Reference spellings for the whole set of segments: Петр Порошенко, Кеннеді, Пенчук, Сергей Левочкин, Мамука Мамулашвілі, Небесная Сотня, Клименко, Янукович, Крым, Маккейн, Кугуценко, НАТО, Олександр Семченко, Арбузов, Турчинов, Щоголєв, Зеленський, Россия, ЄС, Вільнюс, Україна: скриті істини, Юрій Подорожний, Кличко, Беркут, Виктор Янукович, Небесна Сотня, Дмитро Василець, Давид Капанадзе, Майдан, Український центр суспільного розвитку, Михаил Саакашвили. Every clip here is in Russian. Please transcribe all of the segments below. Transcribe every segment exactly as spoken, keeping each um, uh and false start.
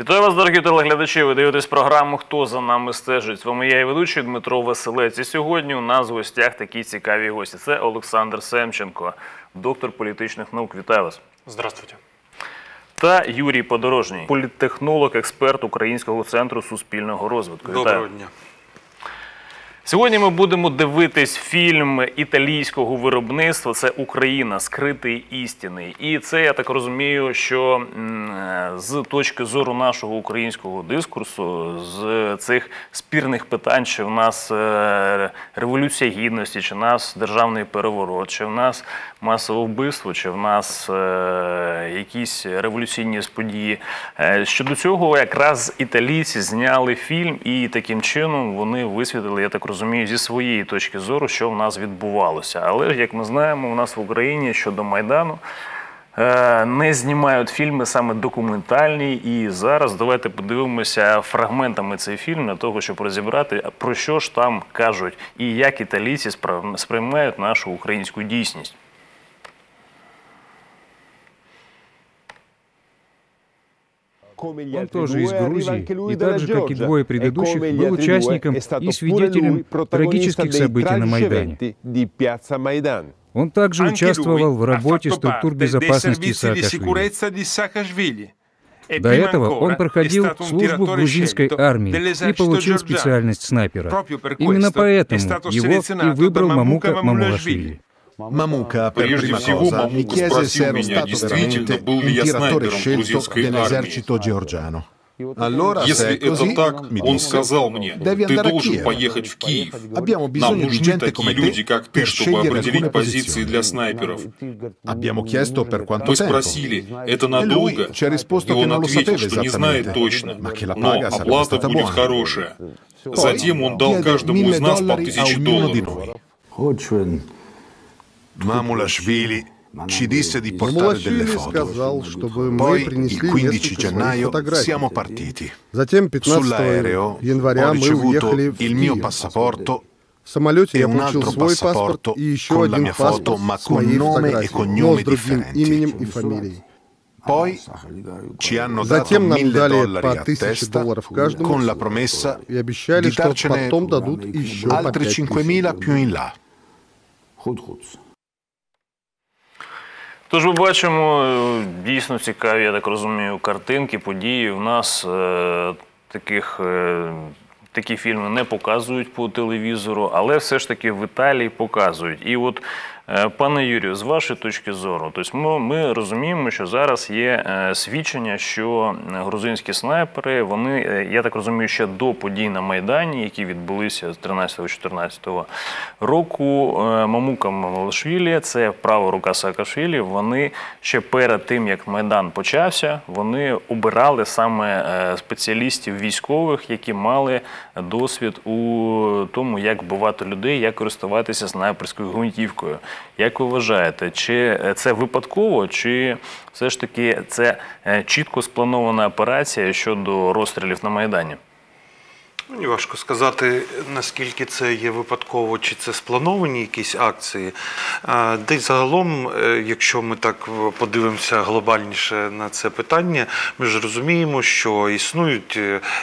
Вітаю вас, дорогі телеглядачі. Ви дивитесь програму «Хто за нами стежить». З вами я, її ведучий Дмитро Василець. І сьогодні у нас в гостях такі цікаві гості. Це Олександр Семченко, доктор політичних наук. Вітаю вас. Здравствуйте. Та Юрій Подорожний, політтехнолог, експерт Українського центру суспільного розвитку. Вітаю. Доброго дня. Сьогодні ми будемо дивитись фільм італійського виробництва. Це «Україна: скриті істини». І це, я так розумію, що з точки зору нашого українського дискурсу, з цих спірних питань, чи в нас революція гідності, чи в нас державний переворот, чи в нас масове вбивство, чи в нас якісь революційні події. Щодо цього якраз італійці зняли фільм і таким чином вони висвітлили, я так розумію, розумію, зі своєї точки зору, що в нас відбувалося. Але, як ми знаємо, у нас в Україні щодо Майдану не знімають фільми саме документальні. І зараз давайте подивимося фрагментами цей фільм для того, щоб розібрати, про що ж там кажуть і як італійці сприймають нашу українську дійсність. Он тоже из Грузии, и так же, как и двое предыдущих, был участником и свидетелем трагических событий на Майдане. Он также участвовал в работе структур безопасности Саакашвили. До этого он проходил службу в грузинской армии и получил специальность снайпера. Именно поэтому его и выбрал Мамука Мамулашвілі. Мамука, прежде всего, Мамука спросил меня, действительно, был ли я снайпером грузинской армии. Если это так, он сказал мне, ты должен поехать в Киев. Нам нужны такие люди, как ты, чтобы определить позиции для снайперов. Мы спросили, это надолго? И он ответил, что не знает точно, но оплата будет хорошая. Затем он дал каждому из нас по тысяче долларов. Мамулашвілі ci disse di portare delle foto. Poi il quindici gennaio siamo partiti. Sull'aereo ho ricevuto il mio passaporto e un altro passaporto con la mia foto ma con nome e cognome differenti. Poi ci hanno dato mille dollari a testa con la promessa di darcene altri cinquemila più in là. Тож ми бачимо дійсно цікаві, я так розумію, картинки, події. У нас такі фільми не показують по телевізору, але все ж таки в Італії показують. І от, пане Юрію, з вашої точки зору, ми розуміємо, що зараз є свідчення, що грузинські снайпери, вони, я так розумію, ще до подій на Майдані, які відбулися з тринадцятого-чотирнадцятого року, Мамука Мамулашвілі, це права рука Саакашвілі, вони ще перед тим, як Майдан почався, вони обирали саме спеціалістів військових, які мали досвід у тому, як вбивати людей, як користуватися снайперською гвинтівкою. Як ви вважаєте, чи це випадково, чи все ж таки це чітко спланована операція щодо розстрілів на Майдані? Важко сказати, наскільки це є випадково, чи це сплановані якісь акції. Десь загалом, якщо ми так подивимося глобальніше на це питання, ми ж розуміємо, що існують,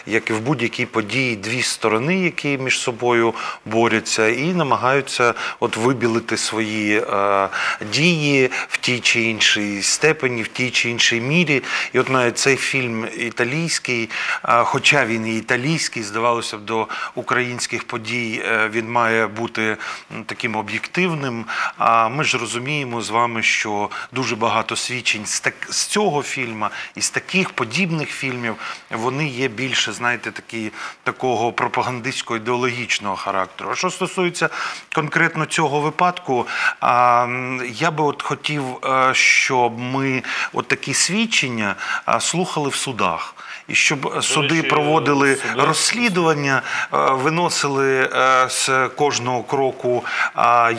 як і в будь-якій події, дві сторони, які між собою борються і намагаються вибілити свої дії в тій чи іншій степені, в тій чи іншій мірі. І от навіть цей фільм італійський, хоча він і італійський, здавалося, до українських подій він має бути таким об'єктивним, а ми ж розуміємо з вами, що дуже багато свідчень з цього фільму і з таких подібних фільмів, вони є більше, знаєте, такого пропагандистсько-ідеологічного характеру. А що стосується конкретно цього випадку, я би от хотів, щоб ми от такі свідчення слухали в судах. І щоб суди проводили розслідування, виносили з кожного кроку,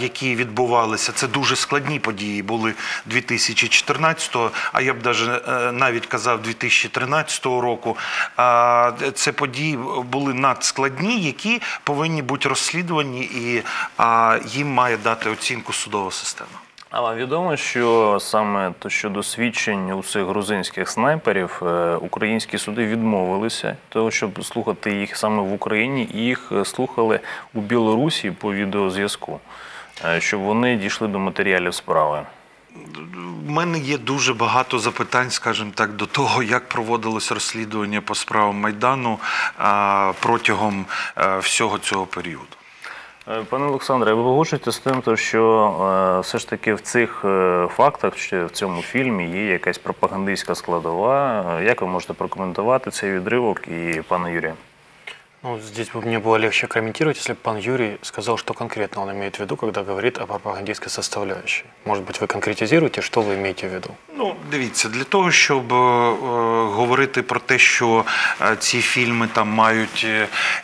які відбувалися. Це дуже складні події були дві тисячі чотирнадцятого, а я б навіть казав дві тисячі тринадцятого року. Це події були надскладні, які повинні бути розслідувані і їм має дати оцінку судова система. А вам відомо, що саме щодо свідчень у цих грузинських снайперів українські суди відмовилися того, щоб слухати їх саме в Україні, і їх слухали у Білорусі по відеозв'язку, щоб вони дійшли до матеріалів справи? У мене є дуже багато запитань, скажімо так, до того, як проводилось розслідування по справам Майдану протягом всього цього періоду. Пане Олександре, ви погоджуєтеся з тим, що все ж таки в цих фактах, в цьому фільмі є якась пропагандистська складова? Як ви можете прокоментувати цей відривок і пана Юрія? Ну, здесь бы мне было легче комментировать, если бы пан Юрий сказал, что конкретно он имеет в виду, когда говорит о пропагандистской составляющей. Может быть, вы конкретизируете, что вы имеете в виду? Ну, дивіться, для того, щоб говорити про те, що ці фільми там мають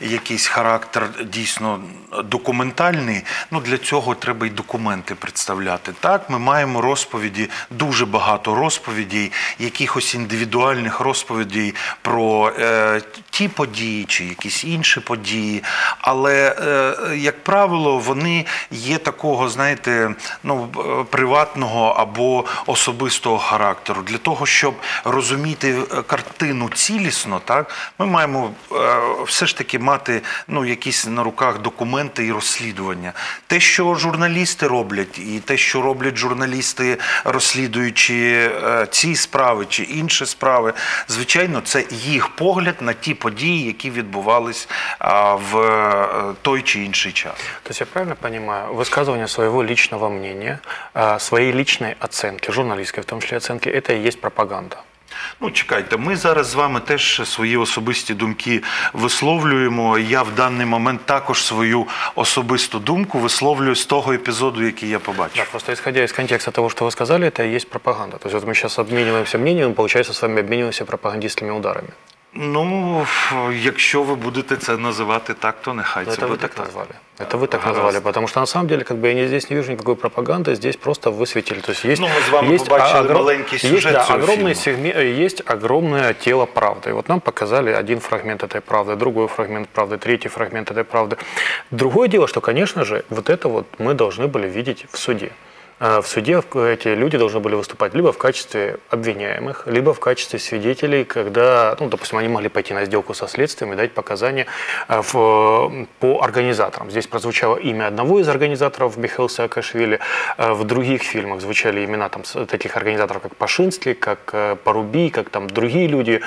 якийсь характер дійсно документальний, ну, для цього треба і документи представляти. Так, ми маємо розповіді, дуже багато розповідей, якихось індивідуальних розповідей про ті події чи якісь інші події, але, як правило, вони є такого, знаєте, ну, приватного або особистого характеру. Для того, щоб розуміти картину цілісно, так, ми маємо все ж таки мати, ну, якісь на руках документи і розслідування. Те, що журналісти роблять, і те, що роблять журналісти, розслідуючи ці справи чи інші справи, звичайно, це їх погляд на ті події, які відбувалися в той чи інший час. То есть я правильно понимаю, высказывание своего личного мнения, своей личной оценки, журналистской в том числе оценки, это и есть пропаганда? Ну, чекайте, ми зараз з вами теж свої особисті думки висловлюємо. Я в даний момент також свою особисту думку висловлюю з того епізоду, який я побачив. Так, просто исходя из контекста того, что вы сказали, это и есть пропаганда. То есть вот мы сейчас обмениваемся мнением, получается, с вами обмениваемся пропагандистскими ударами. Ну, если вы будете это называть так, то нехай это вы так назвали. Это вы так назвали, потому что на самом деле, как бы я здесь не вижу никакой пропаганды, здесь просто высветили. То есть есть, ну, мы с вами есть, огром... есть, да, огромное сегмент, есть огромное тело правды. И вот нам показали один фрагмент этой правды, другой фрагмент правды, третий фрагмент этой правды. Другое дело, что, конечно же, вот это вот мы должны были видеть в суде. В суде эти люди должны были выступать либо в качестве обвиняемых, либо в качестве свидетелей, когда, ну, допустим, они могли пойти на сделку со следствием и дать показания в, по организаторам. Здесь прозвучало имя одного из организаторов, Михаила Саакашвили. В других фильмах звучали имена там, таких организаторов, как Пашинский, как Парубій, как там другие люди.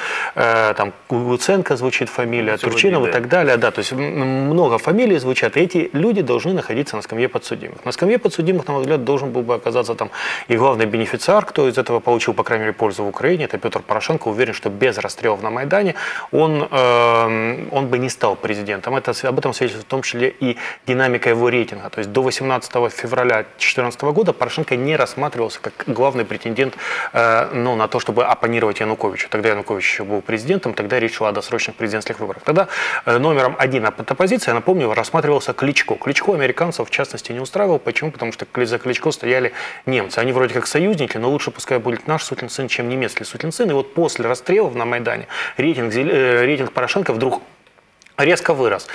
Там Кугуценко звучит фамилия, Турчинов и так далее. Да, то есть много фамилий звучат. И эти люди должны находиться на скамье подсудимых. На скамье подсудимых, на мой взгляд, должен был бы оказаться там и главный бенефициар, кто из этого получил, по крайней мере, пользу в Украине, это Петр Порошенко. Уверен, что без расстрелов на Майдане он, э, он бы не стал президентом. Это, об этом свидетельствует в том числе и динамика его рейтинга. То есть до восемнадцатого февраля две тысячи четырнадцатого года Порошенко не рассматривался как главный претендент э, ну, на то, чтобы оппонировать Януковичу. Тогда Янукович еще был президентом, тогда речь шла о досрочных президентских выборах. Тогда э, номером один от оппозиции, я напомню, рассматривался Кличко. Кличко американцев в частности не устраивал. Почему? Потому что за Кличко стояли немцы. Они вроде как союзники, но лучше пускай будет наш сукин сын, чем немецкий сукин сын. И вот после расстрелов на Майдане рейтинг, рейтинг Порошенко вдруг резко вырос.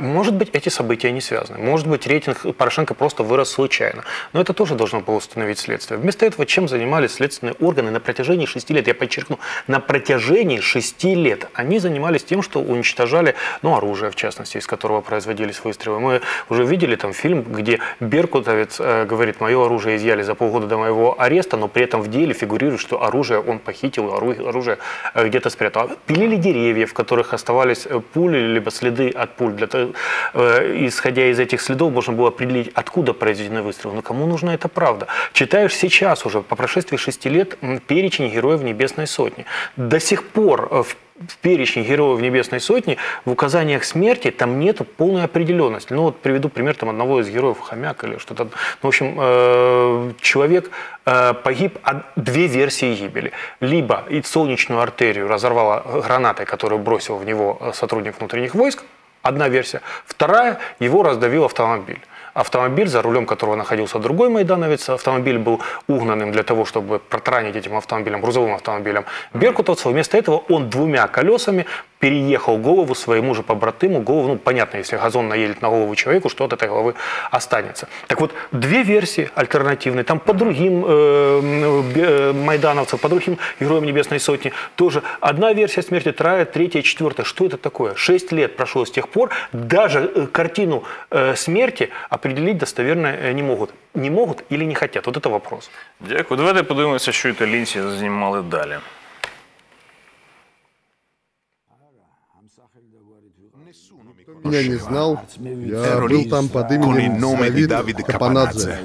Может быть, эти события не связаны. Может быть, рейтинг Порошенко просто вырос случайно. Но это тоже должно было установить следствие. Вместо этого чем занимались следственные органы на протяжении шести лет? Я подчеркну, на протяжении шести лет они занимались тем, что уничтожали, ну, оружие, в частности, из которого производились выстрелы. Мы уже видели там фильм, где беркутовец говорит, мое оружие изъяли за полгода до моего ареста, но при этом в деле фигурирует, что оружие он похитил, оружие где-то спрятал. Пилили деревья, в которых оставались пули, либо следы от пуль. Для того, э, исходя из этих следов, можно было определить, откуда произведены выстрелы. Но кому нужна эта правда? Читаешь сейчас уже, по прошествии шести лет, перечень героев Небесной Сотни. До сих пор в в перечне героев Небесной Сотни, в указаниях смерти там нет полной определенности. Ну вот приведу пример там одного из героев, хомяк или что-то. Ну, в общем, э, человек э, погиб от две версии гибели. Либо и солнечную артерию разорвала гранатой, которую бросил в него сотрудник внутренних войск, одна версия. Вторая, его раздавил автомобиль. Автомобиль, за рулем которого находился другой майдановец, автомобиль был угнанным для того, чтобы протаранить этим автомобилем, грузовым автомобилем беркутовцев. Вместо этого он двумя колесами переехал голову своему же побратыму, голову, ну, понятно, если газон наедет на голову человеку, что от этой головы останется. Так вот, две версии альтернативные, там по другим э, э, майдановцам, по другим героям Небесной Сотни тоже одна версия смерти, вторая, третья, четвертая. Что это такое? Шесть лет прошло с тех пор, даже картину э, смерти определить достоверно не могут. Не могут или не хотят? Вот это вопрос. Дякую. Давайте подивимося, що італійці знімали далі. Я не знал, я был там под именем Давида Капанадзе.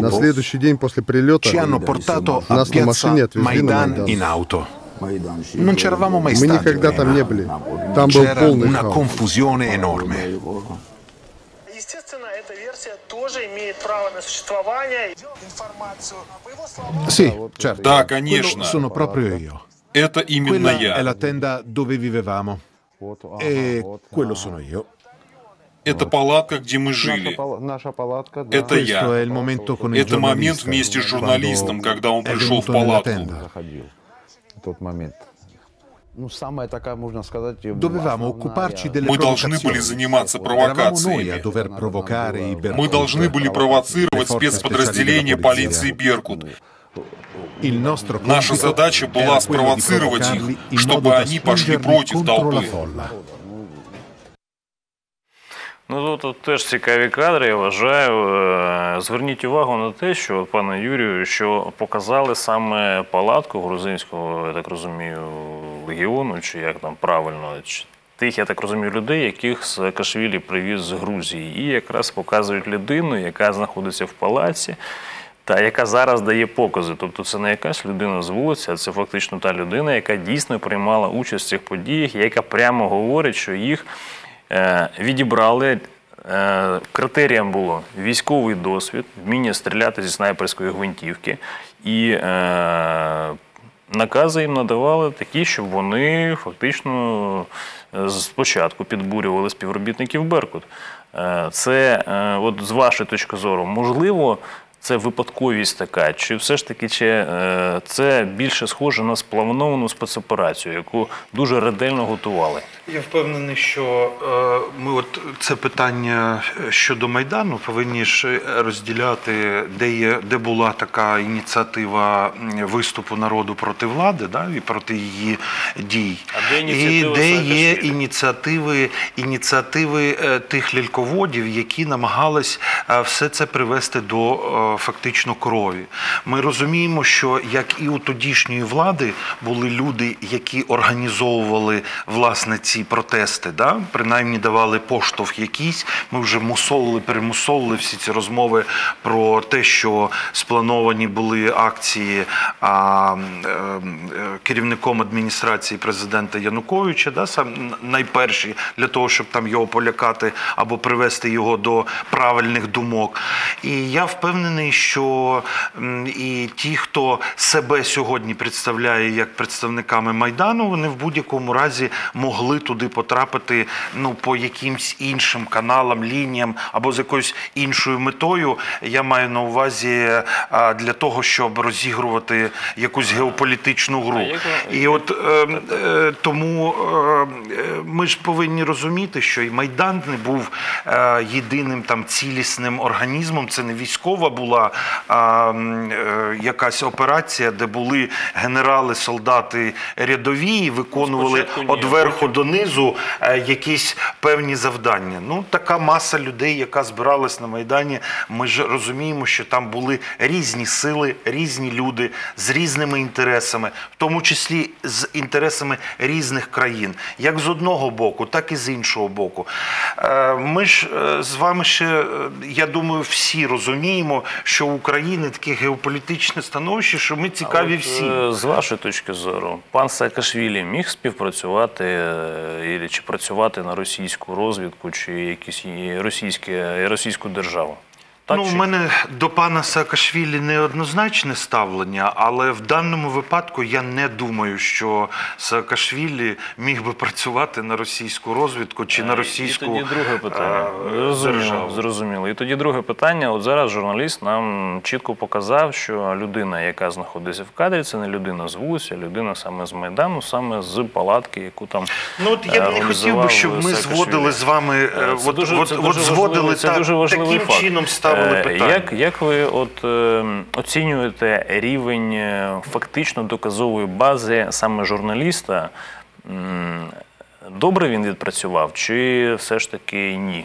На следующий день после прилета нас на машине отвезли на Майдан. Мы никогда там не были. Там был полный хаос. Естественно, эта версия тоже имеет право на существование. Информацию по его словам. Да, конечно. Это именно я. Это палатка, где мы жили. Это я. Это момент вместе с журналистом, когда он пришел в палатку. Dovevamo occuparci delle provocazioni. Мы должны были заниматься провокациями. Мы должны были провоцировать спецподразделения полиции «Беркут». Наша задача была спровоцировать их, чтобы они пошли против толпы. Ну, тут теж цікаві кадри, я вважаю. Зверніть увагу на те, що, пане Юрію, що показали саме палатку грузинського, я так розумію, легіону, чи як там правильно, чи тих, я так розумію, людей, яких Саакашвілі привіз з Грузії. І якраз показують людину, яка знаходиться в палаці, та яка зараз дає покази. Тобто це не якась людина з вулиці, а це фактично та людина, яка дійсно приймала участь в цих подіях, яка прямо говорить, що їх... відібрали, критерієм було військовий досвід, вміння стріляти зі снайперської гвинтівки, і накази їм надавали такі, щоб вони фактично спочатку підбурювали співробітників «Беркут». Це, от з вашої точки зору, можливо, це випадковість така, чи все ж таки це більше схоже на сплановану спецоперацію, яку дуже ретельно готували? Я впевнений, що ми це питання щодо Майдану повинні ж розділяти, де була така ініціатива виступу народу проти влади і проти її дій. І де є ініціативи тих ляльководів, які намагались все це привести до фактично крові. Ми розуміємо, що як і у тодішньої влади були люди, які організовували власне ці протести, принаймні давали поштовх якийсь. Ми вже мусолили, перемусолили всі ці розмови про те, що сплановані були акції керівником адміністрації президента Януковича, найперші, для того, щоб там його полякати або привести його до правильних думок. І я впевнений, що і ті, хто себе сьогодні представляє як представниками Майдану, вони в будь-якому разі могли туди потрапити по якимсь іншим каналам, лініям або з якоюсь іншою метою. Я маю на увазі для того, щоб розігрувати якусь геополітичну гру. І от тому ми ж повинні розуміти, що і Майдан не був єдиним цілісним організмом, це не військова була якась операція, де були генерали, солдати рядові і виконували від верху до низу якісь певні завдання. Ну, така маса людей, яка збиралась на Майдані, ми ж розуміємо, що там були різні сили, різні люди з різними інтересами, в тому числі з інтересами різних країн, як з одного боку, так і з іншого боку. Ми ж з вами ще, я думаю, всі розуміємо, що в Україні таке геополітичне становище, що ми цікаві всі. З вашої точки зору, пан Саакашвілі міг співпрацювати чи працювати на російську розвідку, чи якісь російську державу? Так, ну, чи... У мене до пана Саакашвілі неоднозначне ставлення, але в даному випадку я не думаю, що Саакашвілі міг би працювати на російську розвідку чи на російську державу. І тоді друге питання. Зрозуміло, зрозуміло. І тоді друге питання. От зараз журналіст нам чітко показав, що людина, яка знаходиться в кадрі, це не людина з вулиці, а людина саме з Майдану, саме з палатки, яку там організував Саакашвілі. Ну, от я б не хотів би, щоб ми зводили з вами, от зводили таким чином ставлення. Як, як ви от, е, оцінюєте рівень фактично доказової бази саме журналіста? Добре він відпрацював чи все ж таки ні?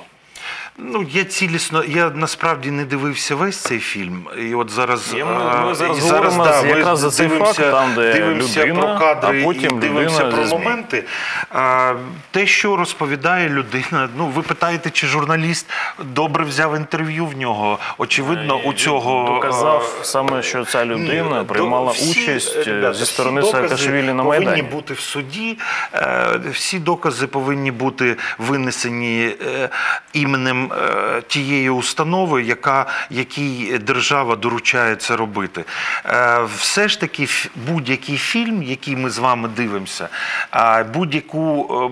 Ну, я цілісно, я насправді не дивився весь цей фільм, і от зараз... Я, ми, ми зараз говоримо да, якраз за цей факт, там, де дивимося людина, про кадри, а потім дивимося про моменти. А, те, що розповідає людина, ну, ви питаєте, чи журналіст добре взяв інтерв'ю в нього, очевидно, і, у цього... Доказав саме, що ця людина ні, приймала всі, участь ребята, зі сторони Саакашвілі на Майдані. Всі докази повинні бути в суді, всі докази повинні бути винесені іменем тієї установи, яка, якій держава доручає це робити. Все ж таки будь-який фільм, який ми з вами дивимося,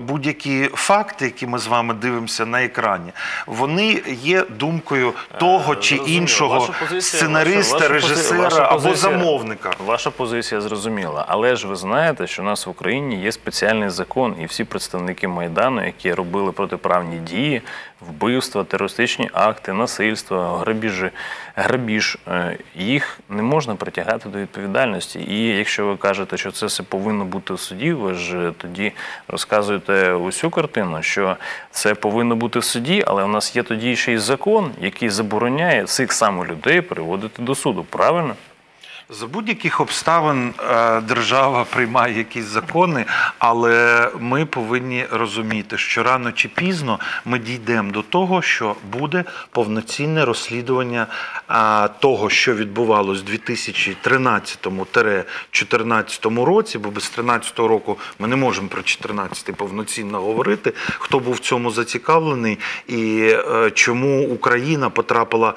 будь-які факти, які ми з вами дивимося на екрані, вони є думкою того чи зрозуміло. Іншого позиція, сценариста, ваша, режисера ваша позиція, або замовника. Ваша позиція зрозуміла, але ж ви знаєте, що у нас в Україні є спеціальний закон, і всі представники Майдану, які робили протиправні дії, вбивства, терористичні акти, насильство, грабіжі, грабіж, їх не можна притягати до відповідальності. І якщо ви кажете, що це все повинно бути у суді, ви ж тоді розказуєте усю картину, що це повинно бути в суді, але у нас є тоді ще й закон, який забороняє цих самих людей приводити до суду, правильно? За будь-яких обставин держава приймає якісь закони, але ми повинні розуміти, що рано чи пізно ми дійдемо до того, що буде повноцінне розслідування того, що відбувалося в дві тисячі тринадцятому — дві тисячі чотирнадцятому році, бо без тринадцятого року ми не можемо про чотирнадцятий повноцінно говорити, хто був в цьому зацікавлений і чому Україна потрапила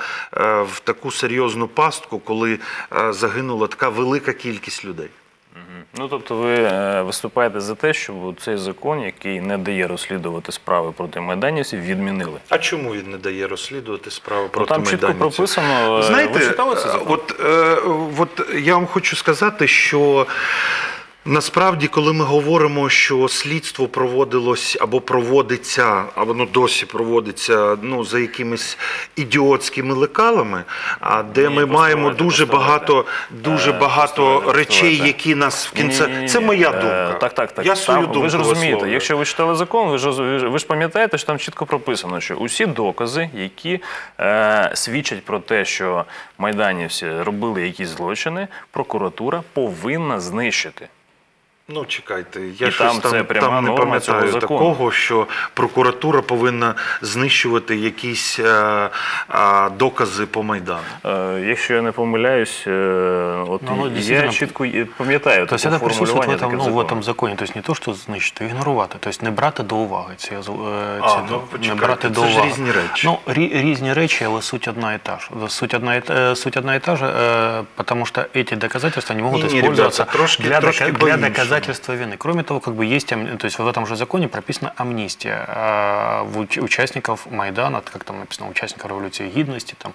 в таку серйозну пастку, коли загинули така велика кількість людей. Ну, тобто ви виступаєте за те, щоб цей закон, який не дає розслідувати справи проти майданівців, відмінили. А чому він не дає розслідувати справи проти там майданівців? Там чітко прописано. Знаєте, ви читали цей закон? От, от я вам хочу сказати, що насправді, коли ми говоримо, що слідство проводилось або проводиться, або ну, досі проводиться ну, за якимись ідіотськими лекалами, а де ні, ми маємо дуже багато, дуже е, багато речей, які нас в кінці... Ні, ні, ні. Це моя думка. Е, так, так, так. Я свою там, думку. Ви ж розумієте, висловлюю. Якщо ви читали закон, ви ж, ви ж пам'ятаєте, що там чітко прописано, що усі докази, які е, свідчать про те, що майданівці робили якісь злочини, прокуратура повинна знищити. Ну, чекайте, я і щось там, там, там не пам'ятаю такого, що прокуратура повинна знищувати якісь а, а, докази по Майдану. Е, якщо я не помиляюсь, от ну, ну, я чітко пам'ятаю таке формулювання. Це ну, в этом законі, тобто не то, що знищити, а ігнорувати, тобто не брати до уваги. Ці, ці, а, ну, не брати це до уваги. Ж різні речі. Ну, різні речі, але суть одна і та ж. Суть одна і та, суть одна і та ж, тому що ці доказательства не можуть використовуватися для доказательства. Доказательство вины. Кроме того, как бы есть, то есть в этом же законе прописана амнистия а, участников Майдана, как там написано, участников революции гидности там,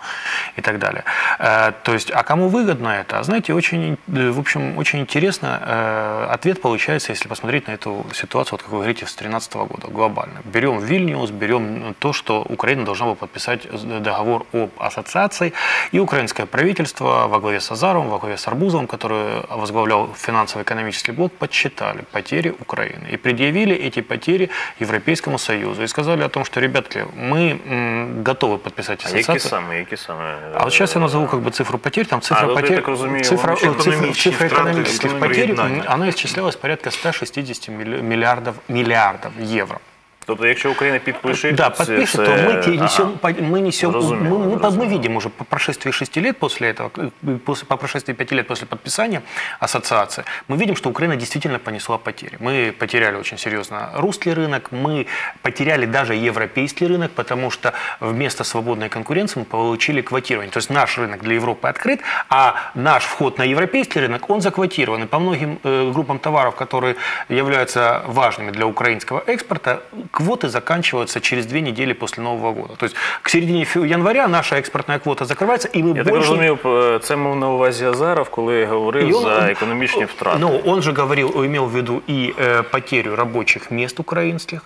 и так далее. А, то есть, а кому выгодно это? А знаете, очень, в общем, очень интересно а, ответ получается, если посмотреть на эту ситуацию, вот как вы говорите, с две тысячи тринадцатого года, глобально. Берем Вильнюс, берем то, что Украина должна была подписать договор об ассоциации, и украинское правительство во главе с Азаровым, во главе с Арбузовым, который возглавлял финансово-экономический блок, считали потери Украины и предъявили эти потери Европейскому Союзу и сказали о том, что, ребятки, мы м, готовы подписать ассоциацию. А какие самые, какие самые? А вот сейчас я назову как бы цифру потерь, там цифра а, потерь, вот разумею, цифра, цифра, цифра экономических потерь, она исчислялась порядка ста шестидесяти миллиардов, миллиардов евро. Тобто, якщо Украина подпишет, да, подпишет, це... то мы несем, ага. мы несем, разумею, мы, мы, мы видим уже по прошествии шести лет после этого, после, по прошествии пяти лет после подписания ассоциации, мы видим, что Украина действительно понесла потери. Мы потеряли очень серьезно русский рынок, мы потеряли даже европейский рынок, потому что вместо свободной конкуренции мы получили квотирование. То есть наш рынок для Европы открыт, а наш вход на европейский рынок, он заквотирован. И по многим э, группам товаров, которые являются важными для украинского экспорта, квоты заканчиваются через две недели после Нового года. То есть к середине января наша экспортная квота закрывается, и мы Я больше... Я так розумію, це мав на увазі Азаров, коли говорив он... за экономичные втраты. Ну, он же говорил, имел в виду и э, потерю рабочих мест украинских,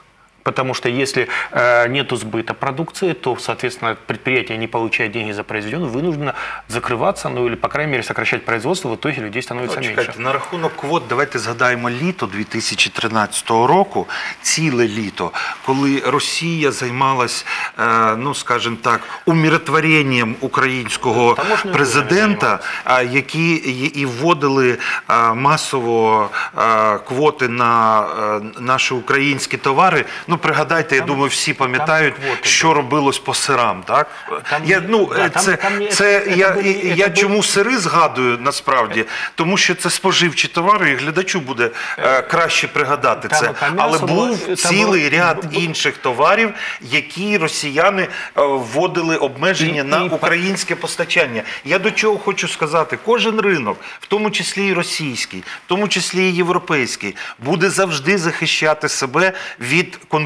потому что если э, нет сбыта продукции, то, соответственно, предприятие, не получая деньги за произведенную, вынуждено закрываться, ну или, по крайней мере, сокращать производство, в итоге людей становится ну, меньше. На рахунок квот, давайте згадаємо літо дві тисячі тринадцятого року, ціле літо, коли Росія займалась, э, ну, скажімо так, умиротворенням українського президента, які і вводили э, масово э, квоти на э, наші українські товари. Ну, пригадайте, там, я думаю, всі пам'ятають, що були. Робилось по сирам, так? Там, я, ну, да, це, там, там це, це, я, це, я, це я чому сири згадую, насправді, тому що це споживчі товари, і глядачу буде е, краще пригадати там, це. Там, Але там, був там, цілий там, ряд там, інших товарів, які росіяни вводили обмеження і, на і, українське постачання. Я до чого хочу сказати, кожен ринок, в тому числі і російський, в тому числі і європейський, буде завжди захищати себе від конкурентів.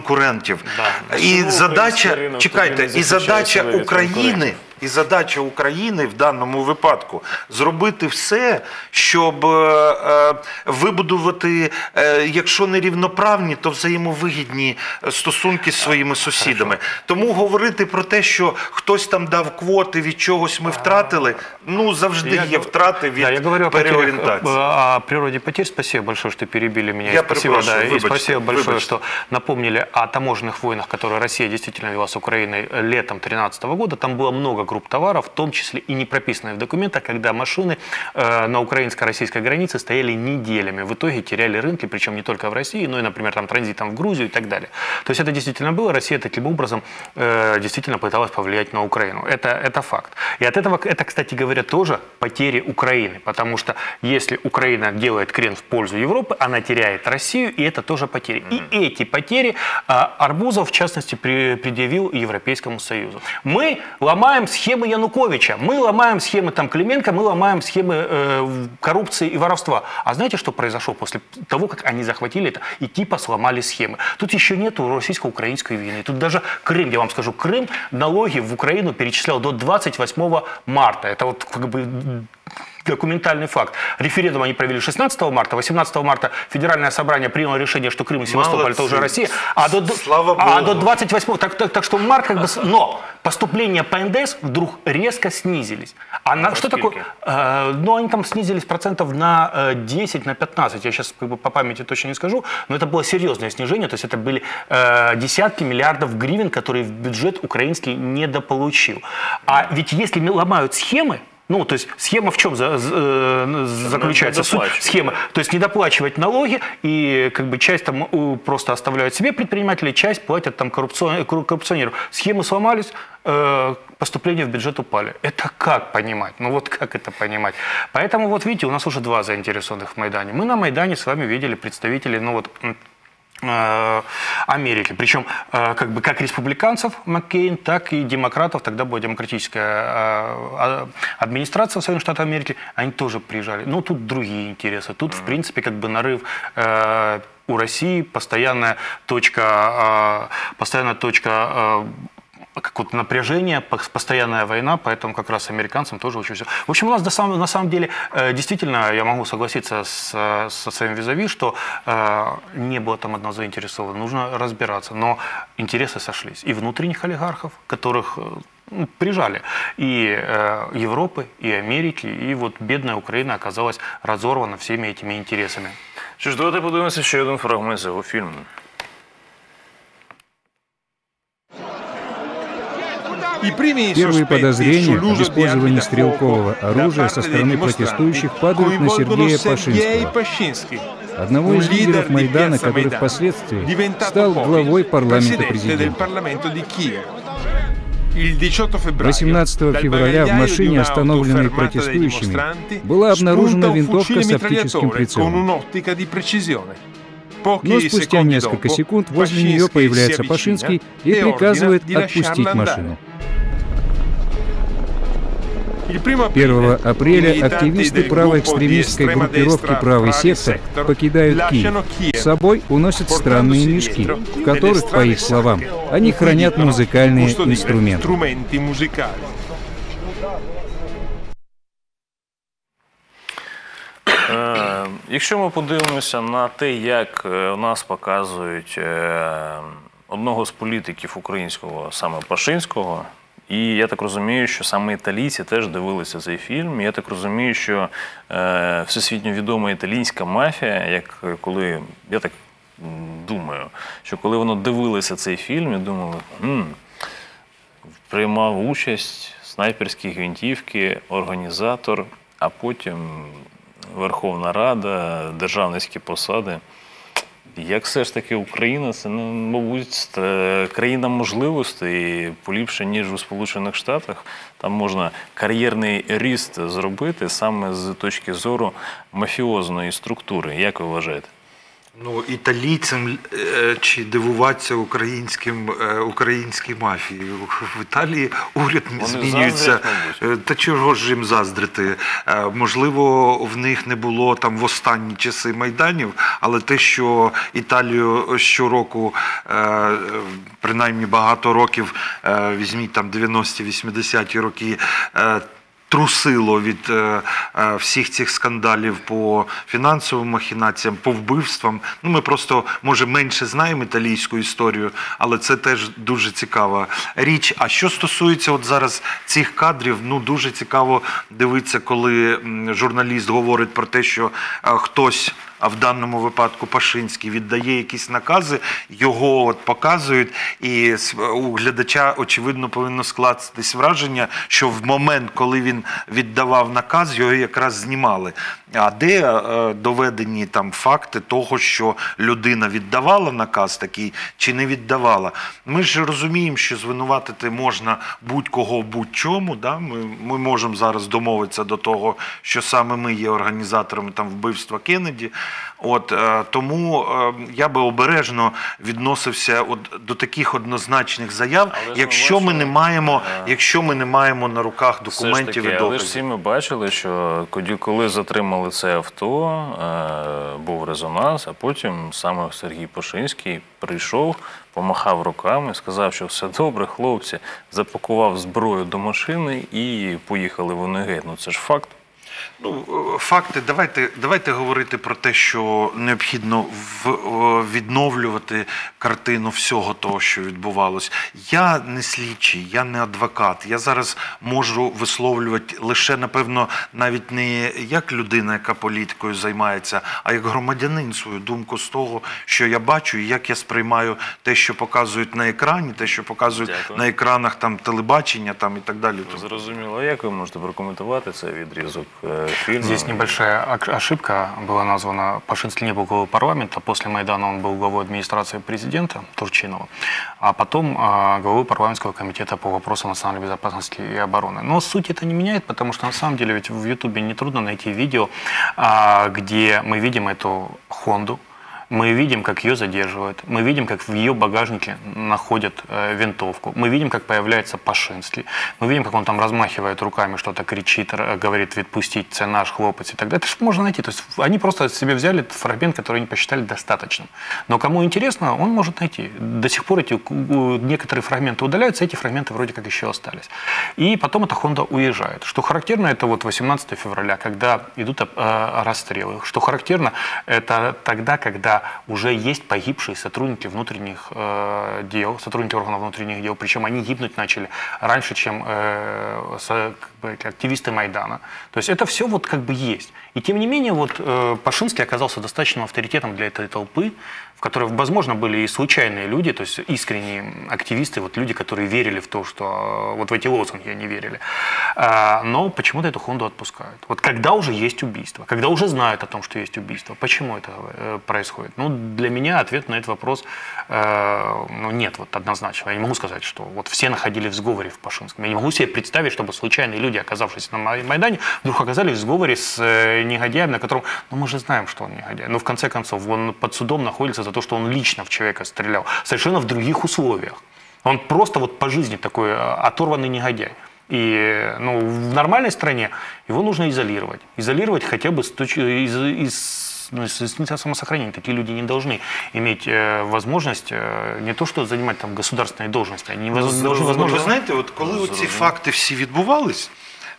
Да. І ну, задача, чекайте, і задача України, і задача України в даному випадку зробити все, щоб е, вибудувати, е, якщо не рівноправні, то взаємовигідні стосунки з своїми сусідами. Тому говорити про те, що хтось там дав квоти, від чогось ми втратили, ну завжди я, є втрати від да, я говорю переорієнтації. О природі потерь, спасибо большое, що перебили мене. Я спасибо, да, вибачте, и спасибо большое, что напомнили о таможенных войнах, которые Россия действительно вела с Украиной летом две тысячи тринадцатого года. Там было много групп товаров, в том числе и не прописанные в документах, когда машины э, на украинско-российской границе стояли неделями. В итоге теряли рынки, причем не только в России, но и, например, там, транзитом в Грузию и так далее. То есть это действительно было. Россия таким образом э, действительно пыталась повлиять на Украину. Это, это факт. И от этого, это, кстати говоря, тоже потери Украины. Потому что если Украина делает крен в пользу Европы, она теряет Россию, и это тоже потери. И эти потери э, Арбузов, в частности, предъявил Европейскому Союзу. Мы ломаем схемы Януковича, мы ломаем схемы там Клименко, мы ломаем схемы э, коррупции и воровства. А знаете, что произошло после того, как они захватили это и типа сломали схемы? Тут еще нету российско-украинской вины. Тут даже Крым, я вам скажу, Крым налоги в Украину перечислял до двадцать восьмого марта. Это вот как бы... документальный факт. Референдум они провели шестнадцатого марта, восемнадцатого марта федеральное собрание приняло решение, что Крым и Севастополь – это уже Россия, а до, а до двадцать восьмого, так, так, так что март как бы… Но поступления по НДС вдруг резко снизились. А на, что такое? Э, ну, они там снизились процентов на десять, на пятнадцать, я сейчас как бы по памяти точно не скажу, но это было серьезное снижение, то есть это были э, десятки миллиардов гривен, которые в бюджет украинский недополучил. А ведь если ломают схемы, ну, то есть схема в чем за, за, заключается? Суть схемы. То есть недоплачивать налоги, и как бы часть там просто оставляют себе предприниматели, часть платят там коррупционерам. Схемы сломались, поступления в бюджет упали. Это как понимать? Ну вот как это понимать? Поэтому вот видите, у нас уже два заинтересованных в Майдане. Мы на Майдане с вами видели представителей, ну вот... Америки. Причем как бы как республиканцев Маккейн, так и демократов, тогда была демократическая администрация в Соединенных Штатах Америки, они тоже приезжали. Но тут другие интересы. Тут, в принципе, как бы нарыв у России, постоянная точка, постоянная точка какое-то напряжение, постоянная война, поэтому как раз американцам тоже очень все. В общем, у нас на самом деле, действительно, я могу согласиться с, со своим визави, что не было там одного заинтересовано, нужно разбираться, но интересы сошлись. И внутренних олигархов, которых прижали, и Европы, и Америки, и вот бедная Украина оказалась разорвана всеми этими интересами. Что ж, давайте подивимося еще один фрагмент из его фильма. Первые подозрения в использовании стрелкового оружия со стороны протестующих падают на Сергея Пашинского, одного из лидеров Майдана, который впоследствии стал главой парламента президента. восемнадцатого февраля в машине, остановленной протестующими, была обнаружена винтовка с оптическим прицелом. Но спустя несколько секунд возле нее появляется Пашинский и приказывает отпустить машину. первого апреля активисты правоэкстремистской группировки «Правый сектор» покидают Киев. С собой уносят странные мешки, в которых, по их словам, они хранят музыкальные инструменты. Якщо ми подивимося на те, як нас показують одного з політиків українського, саме Пашинського, і я так розумію, що саме італійці теж дивилися цей фільм. Я так розумію, що е, всесвітньо відома італійська мафія, як коли, я так думаю, що коли вони дивилися цей фільм і думали, «М-м, приймав участь снайперські гвинтівки, організатор, а потім Верховна Рада, державницькі посади». Як все ж таки Україна – це, мабуть, країна можливостей, поліпше, ніж у Сполучених Штатах. Там можна кар'єрний ріст зробити саме з точки зору мафіозної структури. Як ви вважаєте? Ну, італійцям чи дивуватися українським, українській мафії? В Італії уряд змінюється. Та чого ж їм заздрити? Можливо, в них не було там в останні часи Майданів, але те, що Італію щороку, принаймні багато років, візьміть там дев'яності-вісімдесяті роки, трусило від е, е, всіх цих скандалів по фінансовим махінаціям, по вбивствам. Ну, ми просто, може, менше знаємо італійську історію, але це теж дуже цікава річ. А що стосується от зараз цих кадрів, ну, дуже цікаво дивитися, коли журналіст говорить про те, що е, хтось, а в даному випадку Пашинський, віддає якісь накази, його от показують, і у глядача, очевидно, повинно скластись враження, що в момент, коли він віддавав наказ, його якраз знімали. А де е, доведені там факти того, що людина віддавала наказ такий, чи не віддавала? Ми ж розуміємо, що звинуватити можна будь-кого будь-чому, да? ми, ми можемо зараз домовитися до того, що саме ми є організаторами там вбивства Кеннеді. От, тому я би обережно відносився от до таких однозначних заяв, але якщо ми не маємо, якщо ми не маємо на руках документів таки, і доказів. Але ж всі ми бачили, що коли затримали це авто, був резонанс, а потім саме Сергій Пашинський прийшов, помахав руками, сказав, що все добре, хлопці, запакував зброю до машини і поїхали вони геть. Ну це ж факт. Ну, факти. Давайте, давайте говорити про те, що необхідно в, відновлювати картину всього того, що відбувалося. Я не слідчий, я не адвокат. Я зараз можу висловлювати лише, напевно, навіть не як людина, яка політикою займається, а як громадянин свою думку з того, що я бачу і як я сприймаю те, що показують на екрані, те, що показують Дякую. на екранах там, телебачення там, і так далі. Зрозуміло. А як ви можете прокоментувати цей відрізок? Здесь небольшая ошибка была названа. Пашинский не был главой парламента. После Майдана он был главой администрации президента Турчинова, а потом главой парламентского комитета по вопросам национальной безопасности и обороны. Но суть это не меняет, потому что на самом деле ведь в Ютубе нетрудно найти видео, где мы видим эту «Хонду». Мы видим, как ее задерживают, мы видим, как в ее багажнике находят э, винтовку, мы видим, как появляется Пашинский, мы видим, как он там размахивает руками, что-то кричит, говорит, «Отпустить, це наш хлопец» и так далее. Это же можно найти. То есть они просто себе взяли фрагмент, который они посчитали достаточным. Но кому интересно, он может найти. До сих пор эти, некоторые фрагменты удаляются, эти фрагменты вроде как еще остались. И потом эта «Хонда» уезжает. Что характерно, это вот восемнадцатого февраля, когда идут э, расстрелы. Что характерно, это тогда, когда уже есть погибшие сотрудники внутренних э, дел, сотрудники органов внутренних дел, причем они гибнуть начали раньше, чем э, со, эти активисты Майдана. То есть это все вот как бы есть. И тем не менее, вот Пашинский оказался достаточным авторитетом для этой толпы, в которой, возможно, были и случайные люди, то есть искренние активисты, вот люди, которые верили в то, что вот в эти лозунги они верили. Но почему-то эту хонду отпускают. Вот когда уже есть убийство, когда уже знают о том, что есть убийство, почему это происходит? Ну, для меня ответ на этот вопрос ну, нет, вот однозначно. Я не могу сказать, что вот все находились в сговоре в Пашинском. Я не могу себе представить, чтобы случайные люди, оказавшись на Майдане, вдруг оказались в сговоре с негодяем, на котором, ну, мы же знаем, что он негодяй. Но в конце концов, он под судом находится за то, что он лично в человека стрелял, совершенно в других условиях. Он просто вот по жизни такой оторванный негодяй. И ну, в нормальной стране его нужно изолировать. Изолировать хотя бы с точки из, ну, из, из самосохранения. Такие люди не должны иметь э, возможность э, не то, что занимать там государственные должности, они не должны возможность. Вы знаете, вот коли оці факти всі відбувались,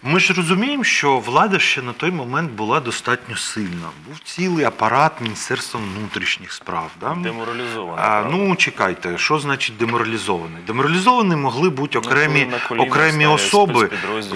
ми ж розуміємо, що влада ще на той момент була достатньо сильна. Був цілий апарат Міністерства внутрішніх справ. Да? Деморалізований. А, ну, чекайте, що значить деморалізований? Деморалізовані могли бути окремі, ну, окремі особи.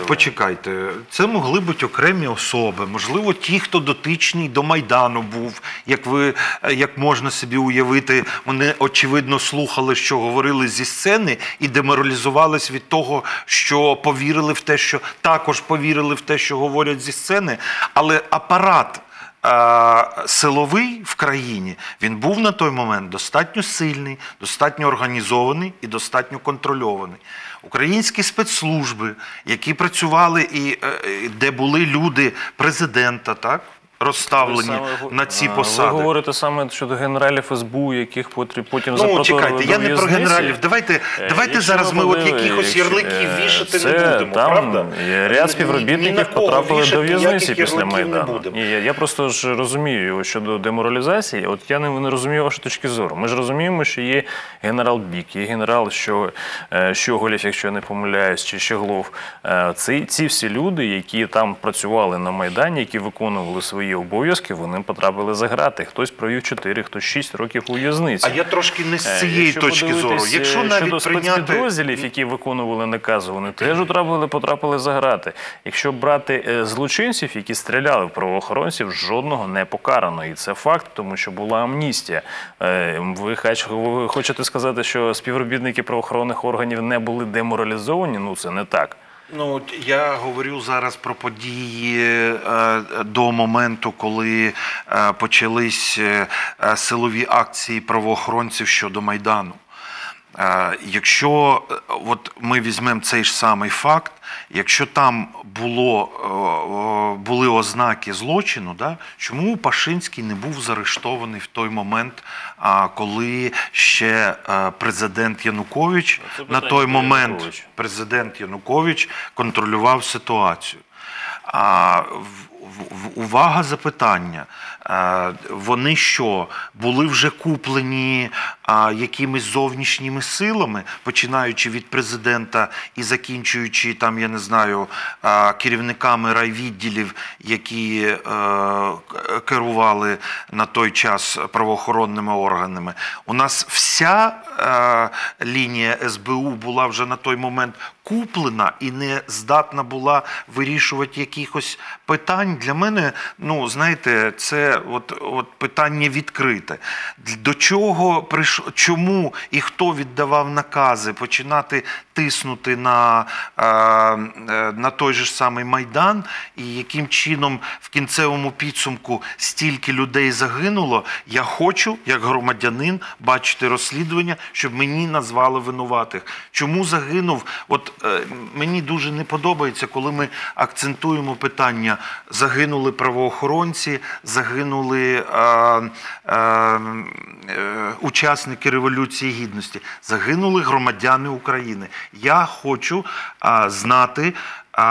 Почекайте, це могли бути окремі особи. Можливо, ті, хто дотичний до Майдану був, як, ви, як можна собі уявити. Вони, очевидно, слухали, що говорили зі сцени і деморалізувались від того, що повірили в те, що так, також повірили в те, що говорять зі сцени, але апарат е силовий в країні, він був на той момент достатньо сильний, достатньо організований і достатньо контрольований. Українські спецслужби, які працювали і е де були люди президента, так? Розставлені саме на ці посади. Ви говорите саме щодо генералів СБУ, яких потім запроторили до в'язниці. Ну, чекайте, я не про генералів. Давайте, давайте зараз ми от якихось ярликів вішати це, не будемо, там, правда? Ряд співробітників потрапили до в'язниці після Майдану. Ні, я, я просто ж розумію щодо деморалізації, от я не, не розумію вашої точки зору. Ми ж розуміємо, що є генерал Бік, є генерал Щоголєв, якщо я не помиляюсь, чи Щеглов. Ці, ці всі люди, які там працювали на Майдані, які виконували свої обов'язки, вони потрапили за грати. Хтось провів чотири, хтось шість років у в'язниці. А я трошки не з цієї точки зору. Якщо навіть щодо спецпідрозділів, які виконували накази, вони теж потрапили, потрапили за грати. Якщо брати злочинців, які стріляли в правоохоронців, жодного не покарано. І це факт, тому що була амністія. Ви хочете сказати, що співробітники правоохоронних органів не були деморалізовані? Ну, це не так. Ну, я говорю зараз про події до моменту, коли почались силові акції правоохоронців щодо Майдану. Якщо от ми візьмемо цей ж самий факт, якщо там було, були ознаки злочину, да, чому Пашинський не був заарештований в той момент, коли ще президент Янукович, на той момент Янукович. президент Янукович контролював ситуацію? А увага, запитання. Вони що, були вже куплені якимись зовнішніми силами, починаючи від президента і закінчуючи, там, я не знаю, керівниками райвідділів, які керували на той час правоохоронними органами? У нас вся лінія СБУ була вже на той момент куплена і не здатна була вирішувати якихось питань. Для мене, ну, знаєте, це от, от питання відкрите. До чого прийшло, чому і хто віддавав накази починати тиснути на, на той же самий Майдан, і яким чином в кінцевому підсумку стільки людей загинуло? Я хочу, як громадянин, бачити розслідування, щоб мені назвали винуватих. Чому загинув? От мені дуже не подобається, коли ми акцентуємо питання: загинули правоохоронці, загинули е, е, учасники Революції Гідності, загинули громадяни України. Я хочу е, знати е,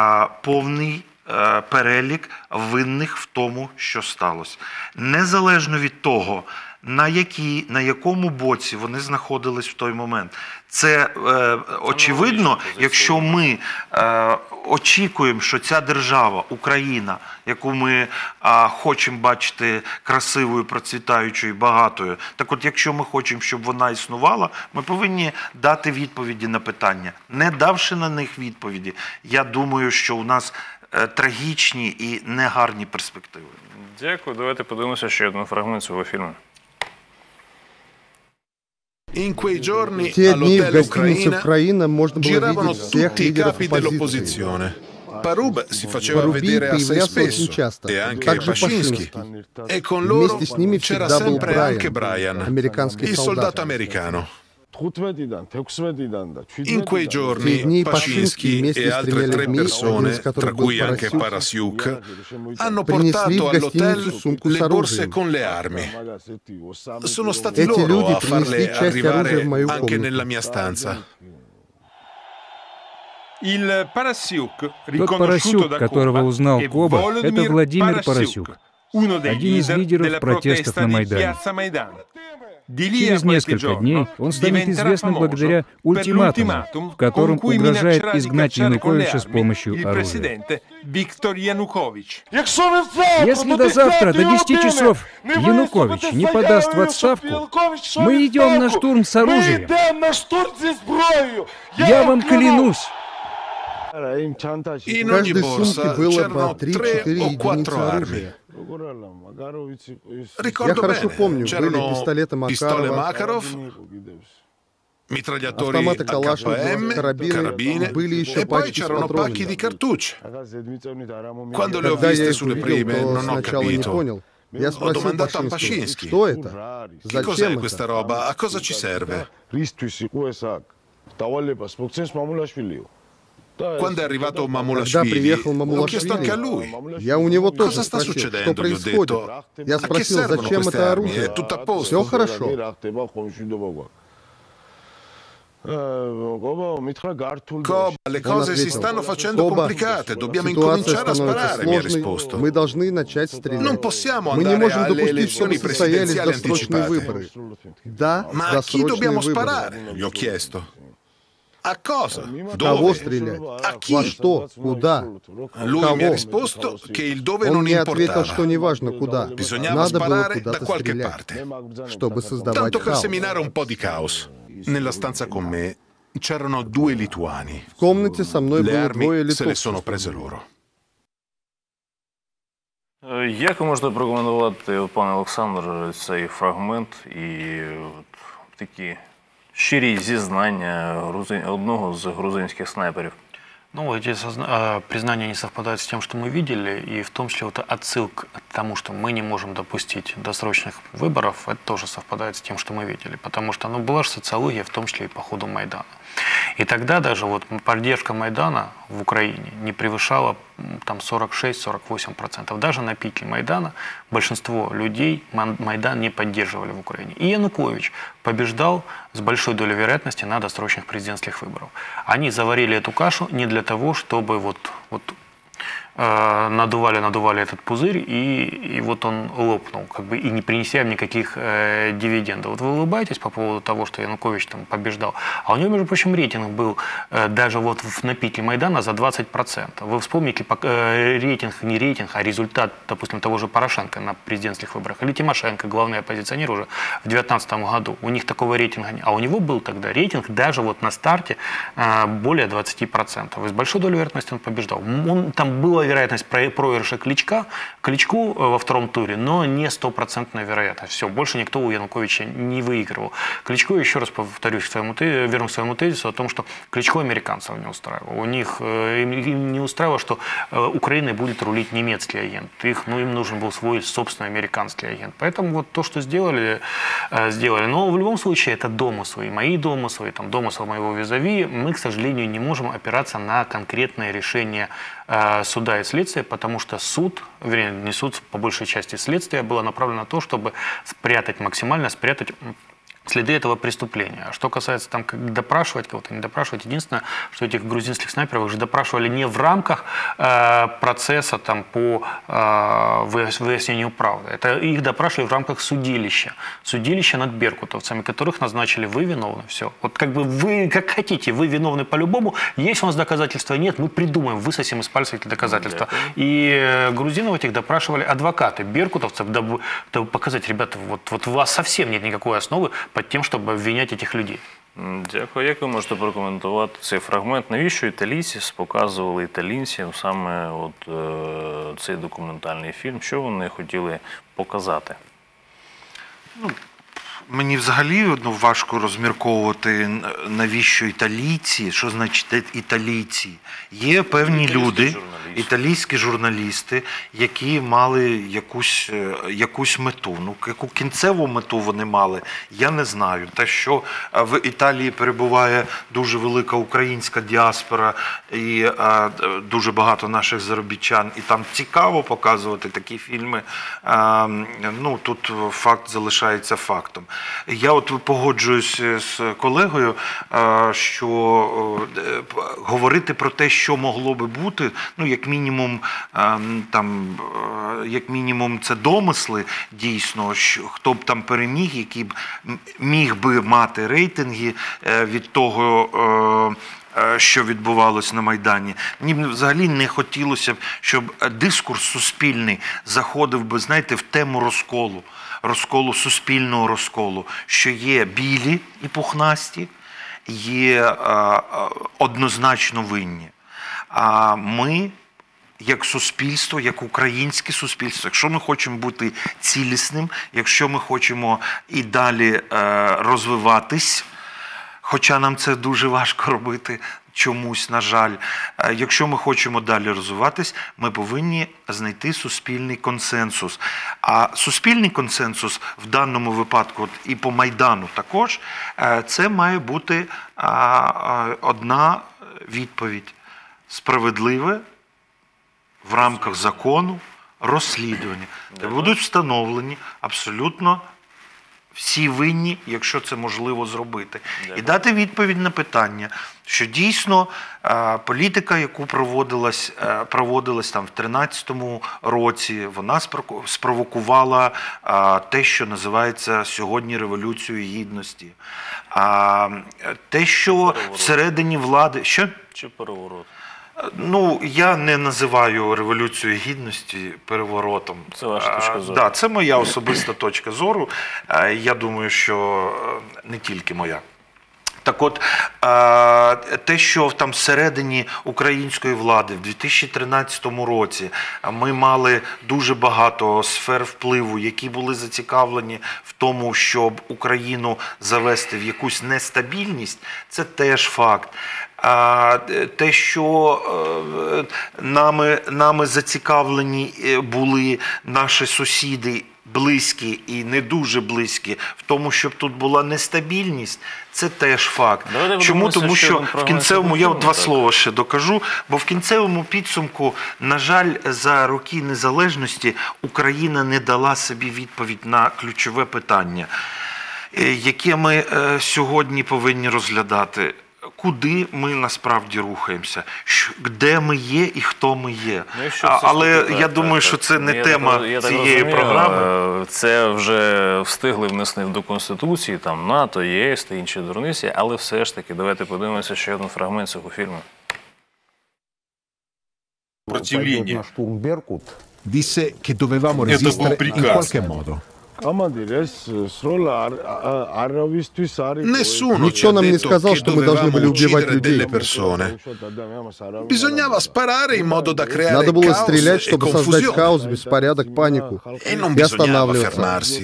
повний е, перелік винних в тому, що сталося. Незалежно від того, на, які, на якому боці вони знаходились в той момент. Це е, очевидно, якщо ми е, очікуємо, що ця держава, Україна, яку ми е, хочемо бачити красивою, процвітаючою, багатою, так от якщо ми хочемо, щоб вона існувала, ми повинні дати відповіді на питання. Не давши на них відповіді, я думаю, що у нас е, трагічні і негарні перспективи. Дякую. Давайте подивимося ще один фрагмент цього фільму. В те дни в гостинице «Украина» можно было видеть всех лидеров оппозиции. Парубий появлялся очень часто, также Пашинский. Вместе с ними всегда был Брайан, американский солдат. In quei giorni Пашинский e altre tre persone, tra cui anche Parasiuk, hanno portato all'hotel le borse con le armi. Sono stati loro a farle arrivare anche nella mia stanza. Тот Парасюк, которого узнал Коба, это Владимир Парасюк, один из лидеров протестов на Майдане. Через несколько дней он станет известным благодаря ультиматуму, в котором угрожает изгнать Януковича с помощью оружия. Если до завтра, до десяти часов, Янукович не подаст в отставку, мы идем на штурм с оружием. Я вам клянусь. В каждой сумке было по три-четыре единицы оружия. Я хорошо помню, были пистолеты Макарова, автоматы Калашникова, карабины, были еще пачки с патронами. Когда я их увидел, то сначала не понял. Я спросил Пашинского, что это? Зачем это? Когда приехал Мамулашвили, я у него тоже спросил, что происходит. Я спросил, зачем это оружие? Все хорошо. Он ответил: ситуация становится сложной, мы должны начать стрелять. Мы не можем допустить, чтобы состоялись досрочные выборы. Да, досрочные выборы. A cosa? Dove? A chi? Lui mi ha risposto che il dove non importava. Bisognava sparare da qualche parte, tanto per seminare un po' di caos. Nella stanza con me c'erano due lituani. Le armi se le sono prese loro. Як ви можете прокоментувати, пане Олександр, цей фрагмент і такі щирі зізнання одного з грузинских снайперов? Ну, эти признания не совпадают с тем, что мы видели, и в том числе вот отсылка к тому, что мы не можем допустить досрочных выборов, это тоже совпадает с тем, что мы видели, потому что, ну, была же социология, в том числе и по ходу Майдана. И тогда даже вот поддержка Майдана в Украине не превышала там сорок шесть — сорок восемь процентов. Даже на пике Майдана большинство людей Майдан не поддерживали в Украине. И Янукович побеждал с большой долей вероятности на досрочных президентских выборах. Они заварили эту кашу не для того, чтобы вот, вот э, надували, надували этот пузырь, и, и вот он лопнул, как бы, и не принеся никаких э, дивидендов. Вот вы улыбаетесь по поводу того, что Янукович там побеждал, а у него, между прочим, рейтинг был э, даже вот в, на пике Майдана за двадцать процентов. Вы вспомните э, рейтинг, не рейтинг, а результат, допустим, того же Порошенко на президентских выборах, или Тимошенко, главный оппозиционер уже в две тысячи девятнадцатом году. У них такого рейтинга нет. А у него был тогда рейтинг даже вот на старте э, более двадцати процентов. И с большой долей вероятности он побеждал. Он, там было вероятность проигрыша Кличка, Кличку во втором туре, но не стопроцентная вероятность. Все, больше никто у Януковича не выигрывал. Кличко, еще раз повторюсь, к своему, вернусь к своему тезису о том, что Кличко американцев не устраивал. У них им не устраивало, что Украиной будет рулить немецкий агент. Их, ну, им нужен был свой собственный американский агент. Поэтому вот то, что сделали, сделали. Но в любом случае это домыслы, мои домыслы, там, домыслы моего визави. Мы, к сожалению, не можем опираться на конкретное решение суда и следствия, потому что суд, вернее, не суд, по большей части следствия было направлено на то, чтобы спрятать максимально, спрятать следы этого преступления. Что касается там, как допрашивать кого-то, не допрашивать, единственное, что этих грузинских снайперов уже допрашивали не в рамках э, процесса там, по э, выяснению правды. Это их допрашивали в рамках судилища. Судилища над беркутовцами, которых назначили вы виновны. Все. Вот как бы вы как хотите, вы виновны по-любому. Есть у нас доказательства, нет, мы придумаем, высосим из пальца эти доказательства. И грузинов этих допрашивали адвокаты беркутовцев, дабы, дабы показать, ребята, вот, вот у вас совсем нет никакой основы под тем, чтобы обвинять этих людей. Дякую. Як ви можете прокоментувати цей фрагмент? Навіщо італійці показували італійцям саме от, е, цей документальний фільм? Що вони хотіли показати? Ну, мені взагалі ну, важко розмірковувати, навіщо італійці, що значить італійці. Є певні італійські люди, журналісти. італійські журналісти, які мали якусь, якусь мету. Ну, яку кінцеву мету вони мали, я не знаю. Те, що в Італії перебуває дуже велика українська діаспора і а, дуже багато наших заробітчан, і там цікаво показувати такі фільми, а, ну, тут факт залишається фактом. Я от погоджуюсь з колегою, що говорити про те, що могло би бути, ну, як мінімум, там, як мінімум це домисли, дійсно, що, хто б там переміг, який б міг би мати рейтинги від того, що відбувалося на Майдані. Мені взагалі не хотілося б, щоб дискурс суспільний заходив би, знаєте, в тему розколу. Розколу, суспільного розколу, що є білі і пухнасті, є а, однозначно винні. А ми, як суспільство, як українське суспільство, якщо ми хочемо бути цілісним, якщо ми хочемо і далі а, розвиватись, хоча нам це дуже важко робити, чомусь, на жаль. Якщо ми хочемо далі розвиватись, ми повинні знайти суспільний консенсус. А суспільний консенсус в даному випадку і по Майдану також, це має бути одна відповідь. Справедливе, в рамках закону, розслідування. Де будуть встановлені абсолютно всі винні, якщо це можливо зробити. І дати відповідь на питання, що дійсно політика, яку проводилась, проводилась там в тринадцятому році, вона спровокувала те, що називається сьогодні революцією гідності. А те, що всередині влади... Що? Чи переворот? Ну, я не називаю революцію гідності переворотом. Це ваша точка зору. Да, це моя особиста точка зору. Я думаю, що не тільки моя. Так от, те, що там всередині української влади в дві тисячі тринадцятому році ми мали дуже багато сфер впливу, які були зацікавлені в тому, щоб Україну завести в якусь нестабільність, це теж факт. А те, що нами, нами зацікавлені були наші сусіди, близькі і не дуже близькі, в тому, щоб тут була нестабільність, це теж факт. Давайте чому? Тому що, що в кінцевому, я два слова ще докажу, бо в кінцевому підсумку, на жаль, за роки незалежності Україна не дала собі відповідь на ключове питання, яке ми сьогодні повинні розглядати. Куди ми насправді рухаємося, де ми є і хто ми є. Ну, але я так, думаю, так, що це не я тема так, цієї так програми. Це вже встигли внести до Конституції, там НАТО, ЄС та інші дурниці, але все ж таки, давайте подивимося ще один фрагмент цього фільму. Противлення. Це був приказ. Nessuno non mi ha detto che dovevamo uccidere delle persone. Bisognava sparare in modo da creare caos e confusione. E non bisognava fermarsi.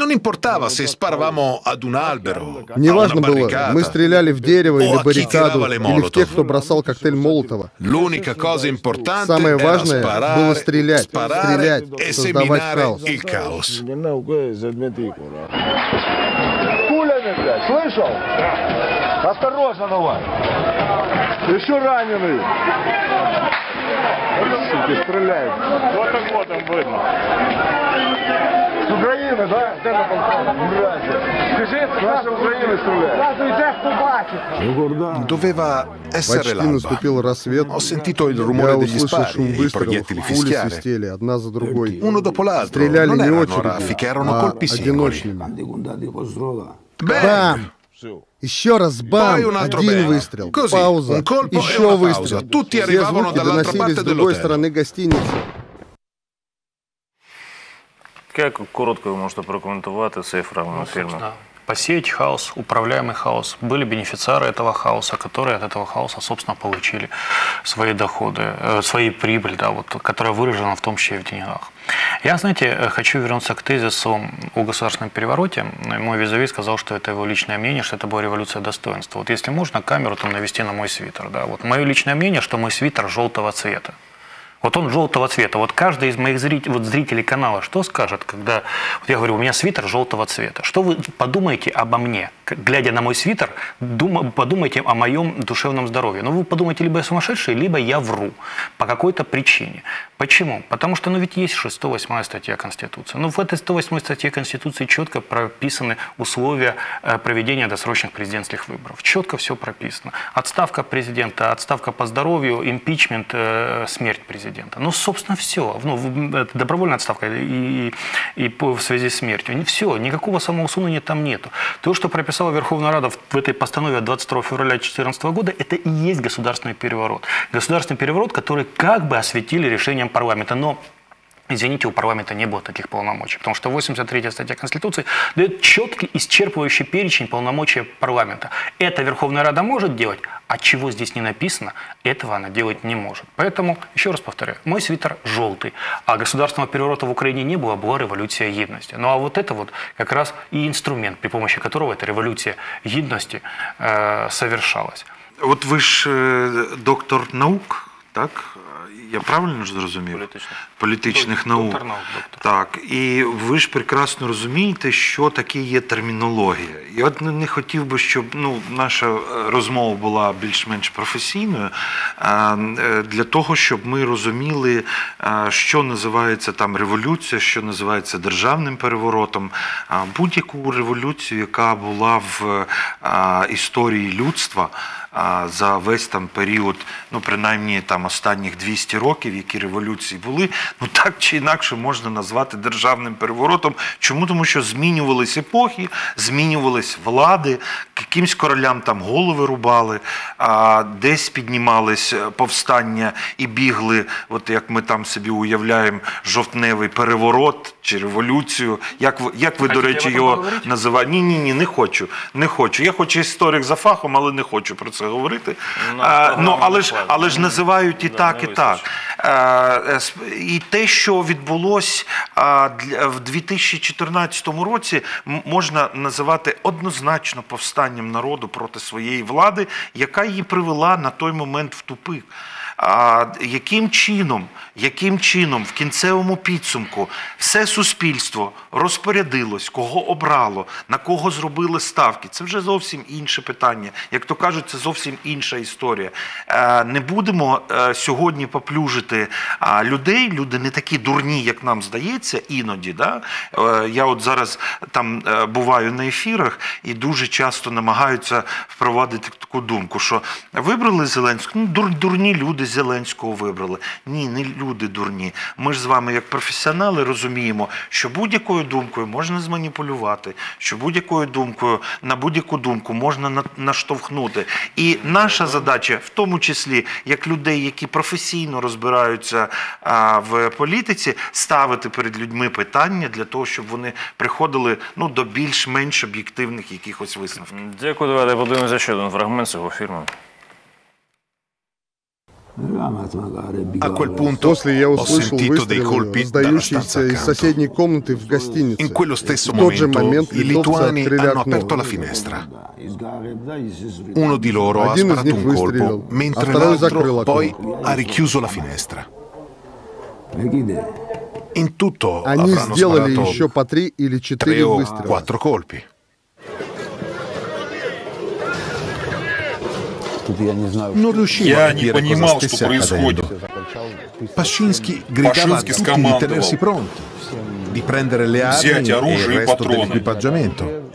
Non importava se sparavamo ad un albero, a una barricata, o a chi tirava le molotov. L'unica cosa importante era sparare, sparare e seminare il caos. Хаос. Пулями, блядь, слышал? Осторожно давай. Еще раненый. Суки, стреляют. Вот так вот там видно. С Украины, да? Скажи, наша Украина стреляет. Doveva essere l'alba. Ho sentito il rumore degli spari e i proiettili fischiare. Uno dopo l'altro. Non erano raffiche, erano colpi singoli. Bam! Еще раз бам, один выстрел, пауза, еще выстрел. Все звуки доносились с другой стороны гостиницы. Как коротко вы можете прокомментировать цей фрагмент фильма? Посеять хаос, управляемый хаос. Были бенефициары этого хаоса, которые от этого хаоса, собственно, получили свои доходы, э, свои прибыль, да, вот, которая выражена в том числе и в деньгах. Я, знаете, хочу вернуться к тезису о государственном перевороте. Мой визави сказал, что это его личное мнение, что это была революция достоинства. Вот если можно, камеру там навести на мой свитер. Да, вот мое личное мнение, что мой свитер желтого цвета. Вот он желтого цвета. Вот каждый из моих зрителей, вот зрителей канала, что скажет, когда вот я говорю, у меня свитер желтого цвета. Что вы подумаете обо мне? Глядя на мой свитер, дум, подумайте о моем душевном здоровье. Ну, вы подумаете, либо я сумасшедший, либо я вру по какой-то причине. Почему? Потому что, ну, ведь есть сто восьмая статья Конституции. Ну, в этой сто восьмой статье Конституции четко прописаны условия проведения досрочных президентских выборов. Четко все прописано. Отставка президента, отставка по здоровью, импичмент, э, смерть президента. Ну, собственно, все. Ну, добровольная отставка и, и, и по, в связи с смертью. Все, никакого самоусунения там нету. То, что прописала Верховная Рада в, в этой постанове от двадцать второго февраля две тысячи четырнадцатого года, это и есть государственный переворот. Государственный переворот, который как бы осветили решением парламента, но... Извините, у парламента не было таких полномочий, потому что восемьдесят третья статья Конституции дает четкий, исчерпывающий перечень полномочий парламента. Это Верховная Рада может делать, а чего здесь не написано, этого она делать не может. Поэтому, еще раз повторяю, мой свитер желтый, а государственного переворота в Украине не было, была революция гідності. Ну а вот это вот как раз и инструмент, при помощи которого эта революция гідності э, совершалась. Вот вы же доктор наук, так? Я правильно ж зрозумів? Політичних, Політичних наук. Доктор, доктор. Так. І ви ж прекрасно розумієте, що таке є термінологія. І от не хотів би, щоб ну, наша розмова була більш-менш професійною, для того, щоб ми розуміли, що називається там революція, що називається державним переворотом. Будь-яку революцію, яка була в історії людства, за весь там період, ну принаймні там останніх двісті років, які революції були, ну так чи інакше можна назвати державним переворотом. Чому? Тому що змінювались епохи, змінювались влади, якимсь королям там голови рубали, а десь піднімались повстання і бігли, от як ми там собі уявляємо, жовтневий переворот чи революцію. Як ви, як ви до речі, його називаєте? Ні, ні, ні, не хочу, не хочу. Я хоч історик за фахом, але не хочу про це говорити, а, ну, але, ж, але ж називають і да, так, і так. А, і те, що відбулося в дві тисячі чотирнадцятому році, можна називати однозначно повстанням народу проти своєї влади, яка її привела на той момент в тупик. А яким чином, яким чином в кінцевому підсумку все суспільство розпорядилось, кого обрало, на кого зробили ставки, це вже зовсім інше питання. Як то кажуть, це зовсім інша історія. Не будемо сьогодні поплюжити людей, люди не такі дурні, як нам здається, іноді. Да? Я от зараз там буваю на ефірах і дуже часто намагаються впровадити таку думку, що вибрали Зеленського, ну, дурні люди Зеленського вибрали. Ні, не люди дурні. Ми ж з вами, як професіонали, розуміємо, що будь-якою думкою можна зманіпулювати, що будь-якою думкою, на будь-яку думку можна наштовхнути. І наша задача, в тому числі, як людей, які професійно розбираються а, в політиці, ставити перед людьми питання для того, щоб вони приходили ну, до більш-менш об'єктивних якихось висновків. Дякую, давайте подивимося ще один фрагмент цього фільму. A quel punto ho sentito dei colpi dalla stanza accanto. In quello stesso momento i lituani hanno aperto la finestra. Uno di loro ha sparato un colpo, mentre l'altro poi ha richiuso la finestra. In tutto avranno sparato tre o quattro colpi. Я не понимал, что происходит. Пашинский gridava a tutti di tenersi pronti, di prendere le armi e il resto dell'equipaggiamento.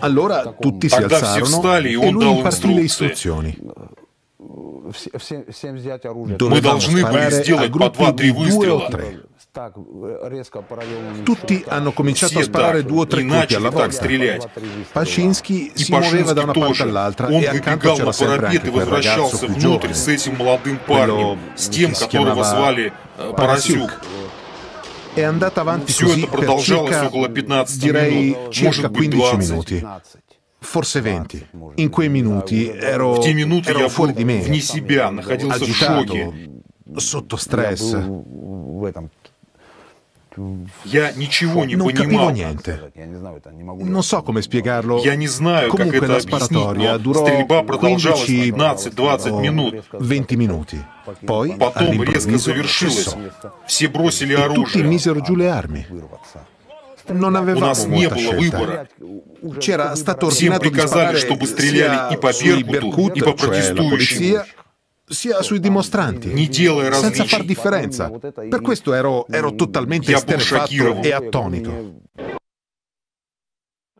Allora tutti si alzarono e lui impartì le istruzioni. Мы должны были сделать по два-три выстрела. Tutti hanno cominciato a sparare due o tre colpi alla volta. Пашинский si muoveva da una parte all'altra e accanto c'era sempre anche quel ragazzo più giovane, quello che si chiamava Парасюк. È andata avanti così per circa, direi, circa quindici minuti. Forse venti. In quei minuti ero, ero fuori di me, agitato, sotto stress. Non capivo niente. Non so come spiegarlo. Comunque la sparatoria durò quindici o venti minuti. Poi all'improvviso cessò e tutti misero giù le armi. Non avevamo molta scelta. C'era stato ordinato di sparare sia sui Беркут, cioè la polizia, sia sui dimostranti, senza far differenza. Per questo ero, ero totalmente esterrefatto e attonito.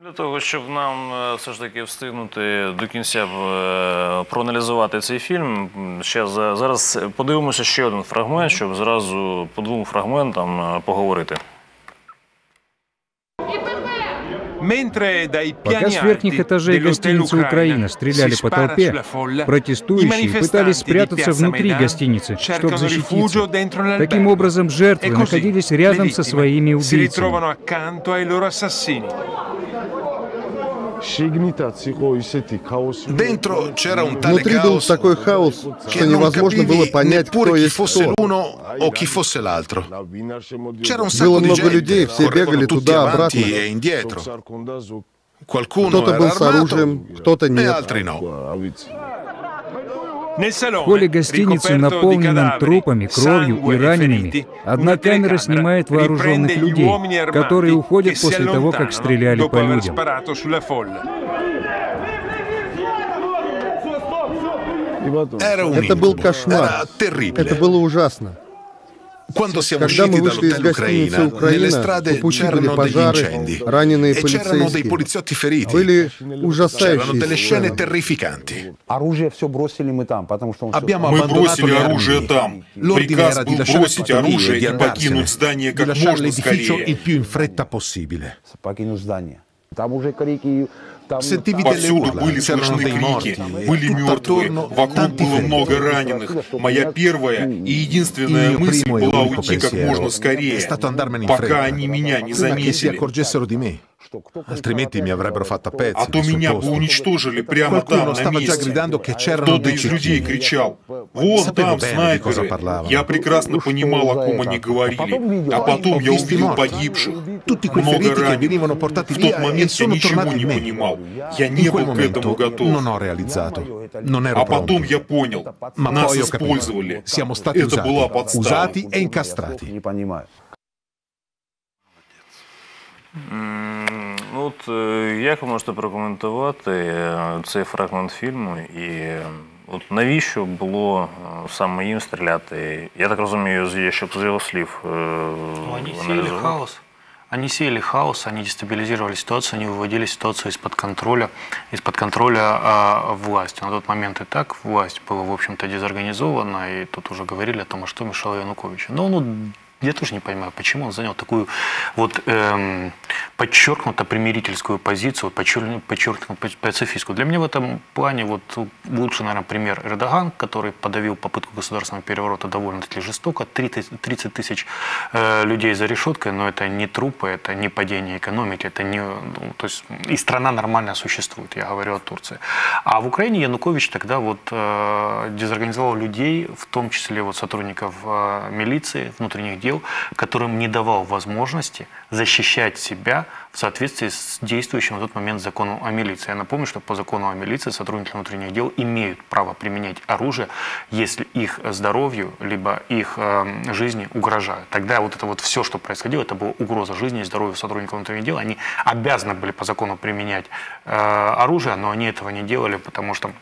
Для того, щоб нам все ж таки встигнути до кінця проаналізувати цей фільм, ще зараз подивимося ще один фрагмент, щоб зразу по двом фрагментам поговорити. Пока с верхних этажей гостиницы «Украина» стреляли по толпе, протестующие пытались спрятаться внутри гостиницы, чтобы защититься. Таким образом, жертвы находились рядом со своими убийцами. Внутри был такой хаос, что невозможно было понять, кто есть кто. Было много людей, все бегали туда-обратно. Кто-то был с оружием, кто-то нет. В холле гостиницы, наполненном трупами, кровью и ранеными, одна камера снимает вооруженных людей, которые уходят после того, как стреляли по людям. Это был кошмар. Это было ужасно. Когда мы вышли из гостиницы «Украина», по пути были пожары, раненые полицейские. Были ужасающие сцены. Оружие все бросили мы там, потому что он все... Мы бросили оружие там. Приказ был бросить оружие и покинуть здание как можно скорее. Покинуть здание. Там уже крики... Повсюду были слышны крики, были мертвые, вокруг было много раненых. Моя первая и единственная мысль была уйти как можно скорее, пока они меня не заметили. Altrimenti mi avrebbero fatto a pezzi. А то меня бы уничтожили прямо там, на месте. Кто-то из людей кричал: «Вон там снайперы!» Я прекрасно понимал, о ком они говорили. А потом я увидел погибших, много раненых. В тот момент я ничего не понимал. Я не был к этому готов. А потом я понял. Нас использовали. Это была подстава. Ну от, як ви можете прокоментувати цей фрагмент фільму і от навіщо було саме їм стріляти? Я так розумію, щоб з його слів... Вони сіяли хаос. Они сеяли хаос, они дестабилизировали ситуацию, они выводили ситуацию из-под контроля, из-под контроля а, власти. На тот момент и так власть была, в общем-то, дезорганизована, и тут уже говорили о том, что мешало Януковичу. Но он... Я тоже не понимаю, почему он занял такую вот эм, подчеркнуто примирительскую позицию, подчеркнуто, подчеркнуто пацифистскую. Для меня в этом плане вот лучше, наверное, пример Эрдоган, который подавил попытку государственного переворота довольно-таки жестоко. тридцать тысяч э, людей за решеткой, но это не трупы, это не падение экономики, это не... Ну, то есть и страна нормально существует, я говорю о Турции. А в Украине Янукович тогда вот э, дезорганизовал людей, в том числе вот сотрудников э, милиции, внутренних дел, которым не давал возможности защищать себя в соответствии с действующим на тот момент законом о милиции. Я напомню, что по закону о милиции сотрудники внутренних дел имеют право применять оружие, если их здоровью либо их э, жизни угрожают. Тогда вот это вот все, что происходило, это была угроза жизни и здоровью сотрудников внутренних дел. Они обязаны были по закону применять э, оружие, но они этого не делали, потому что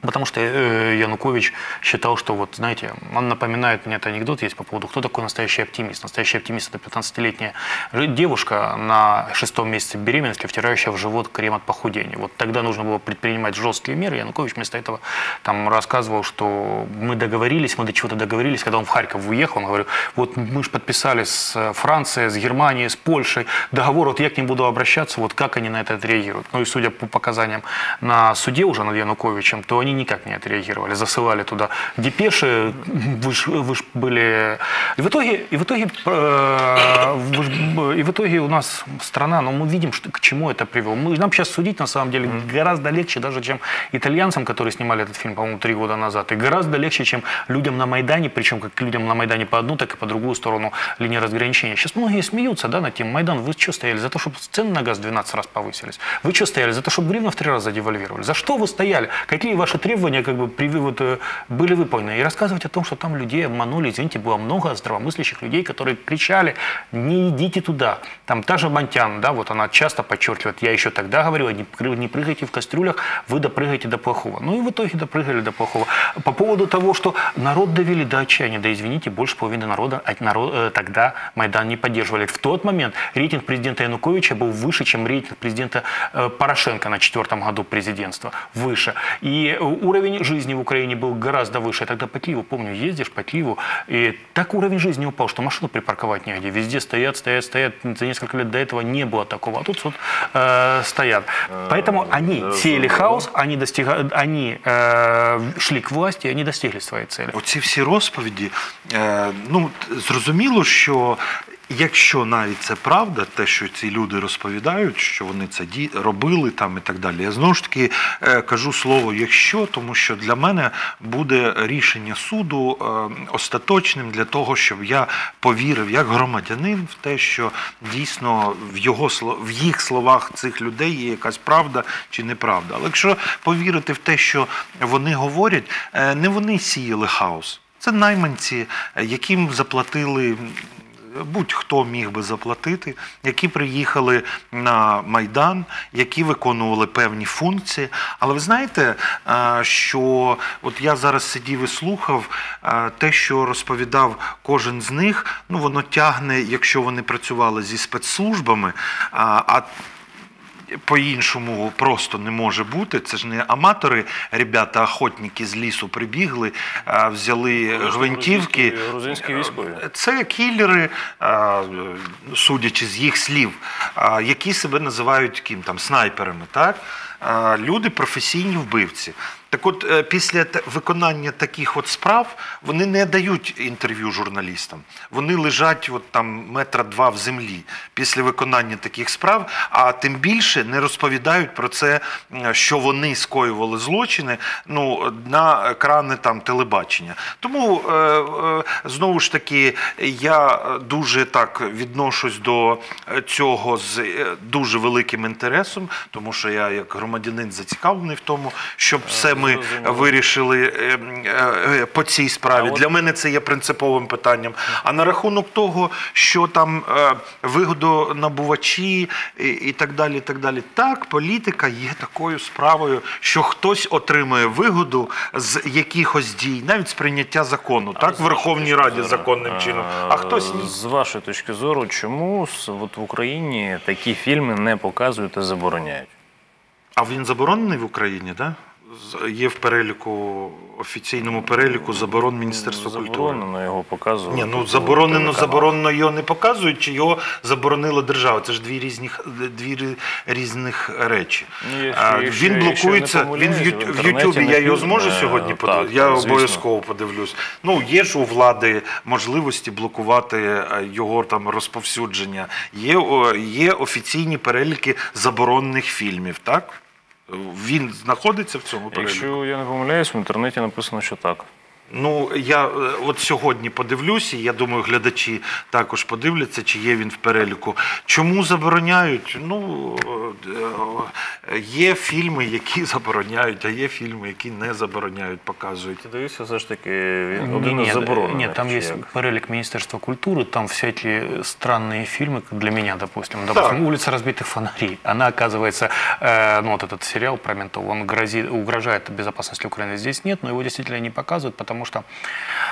Потому что Янукович считал, что, вот, знаете, он напоминает, мне этот анекдот есть по поводу, кто такой настоящий оптимист. Настоящий оптимист – это пятнадцатилетняя девушка на шестом месяце беременности, втирающая в живот крем от похудения. Вот тогда нужно было предпринимать жесткие меры. Янукович вместо этого там рассказывал, что мы договорились, мы до чего-то договорились. Когда он в Харьков уехал, он говорил, вот мы же подписали с Францией, с Германией, с Польшей договор, вот я к ним буду обращаться, вот как они на это отреагируют. Ну и судя по показаниям на суде уже над Януковичем, то они они никак не отреагировали, засылали туда депеши, вы ж, вы ж были... И в итоге, и в итоге, э, ж, и в итоге у нас страна, но ну, мы видим, что, к чему это привело. Мы, нам сейчас судить, на самом деле, гораздо легче даже, чем итальянцам, которые снимали этот фильм, по-моему, три года назад, и гораздо легче, чем людям на Майдане, причем как людям на Майдане по одну, так и по другую сторону линии разграничения. Сейчас многие смеются, да, над тем, Майдан, вы что стояли? За то, чтобы цены на газ двенадцать раз повысились? Вы что стояли? За то, чтобы гривну в три раза девальвировали? За что вы стояли? Какие ваши требования как бы при, вот, были выполнены. И рассказывать о том, что там людей обманули, извините, было много здравомыслящих людей, которые кричали, не идите туда. Там та же Монтян, да, вот она часто подчеркивает, я еще тогда говорила, не, не прыгайте в кастрюлях, вы допрыгаете до плохого. Ну и в итоге допрыгали до плохого. По поводу того, что народ довели до отчаяния, да извините, больше половины народа народ, тогда Майдан не поддерживали. В тот момент рейтинг президента Януковича был выше, чем рейтинг президента Порошенко на четвертом году президентства. Выше. И уровень жизни в Украине был гораздо выше. Я тогда по Киеву, помню, ездишь по Киеву, и так уровень жизни упал, что машину припарковать негде. Везде стоят, стоят, стоят. За несколько лет до этого не было такого. А тут вот, э, стоят. Поэтому они сеяли хаос, они, достиг... они э, шли к власти, они достигли своей цели. Оці всі розповіді, э, ну, зрозуміло, що якщо навіть це правда, те, що ці люди розповідають, що вони це робили там і так далі. Я знову ж таки кажу слово «якщо», тому що для мене буде рішення суду остаточним для того, щоб я повірив як громадянин в те, що дійсно в, його, в їх словах цих людей є якась правда чи неправда. Але якщо повірити в те, що вони говорять, не вони сіяли хаос. Це найманці, яким заплатили... будь-хто міг би заплатити, які приїхали на Майдан, які виконували певні функції. Але ви знаєте, що от я зараз сидів і слухав те, що розповідав кожен з них, ну воно тягне, якщо вони працювали зі спецслужбами, а по-іншому просто не може бути. Це ж не аматори, ребята, охотники з лісу прибігли, взяли гвинтівки. Грузинські військові. Це кілери, судячи з їх слів, які себе називають ким там, снайперами, так? Люди професійні вбивці. Так от, після виконання таких от справ, вони не дають інтерв'ю журналістам. Вони лежать от там метра два в землі після виконання таких справ, а тим більше не розповідають про це, що вони скоювали злочини, ну, на екрани там телебачення. Тому, знову ж таки, я дуже так відношусь до цього з дуже великим інтересом, тому що я, як громадянин, зацікавлений в тому, щоб все ми вирішили по цій справі. Для мене це є принциповим питанням. А на рахунок того, що там вигодонабувачі і так далі, так далі. Так, політика є такою справою, що хтось отримує вигоду з якихось дій, навіть з прийняття закону, так, в Верховній Раді законним чином, а хтось ні. З вашої точки зору, чому в Україні такі фільми не показують і забороняють? А він заборонений в Україні, так? Є в переліку, офіційному переліку заборон Міністерства культури. Заборонено його показують. Ні, ну заборонено, заборонено його не показують, чи його заборонила держава. Це ж дві різних, дві різних речі. Він блокується, він в Ютубі, я його зможу сьогодні подивитися? Я обов'язково подивлюсь. Ну, є ж у влади можливості блокувати його там розповсюдження. Є офіційні переліки заборонених фільмів, так? Він знаходиться в цьому переліку? Якщо я не помиляюсь, в інтернеті написано, що так. Ну, я от сьогодні подивлюся, і я думаю, глядачі також подивляться, чи є він в переліку. Чому забороняють? Ну, Є фільми, які забороняють, а є фільми, які не забороняють, показують. Дивився все ж таки один із заборонених. Ні, там є перелік Міністерства культури, там всякі странні фільми, для мене, допустим, допустим, «Улица разбитых фонарей». Вона, оказывается, ну вот этот сериал про ментов, он грозит, угрожает безопасности Украины, здесь нет, но его действительно не показывают, потому что,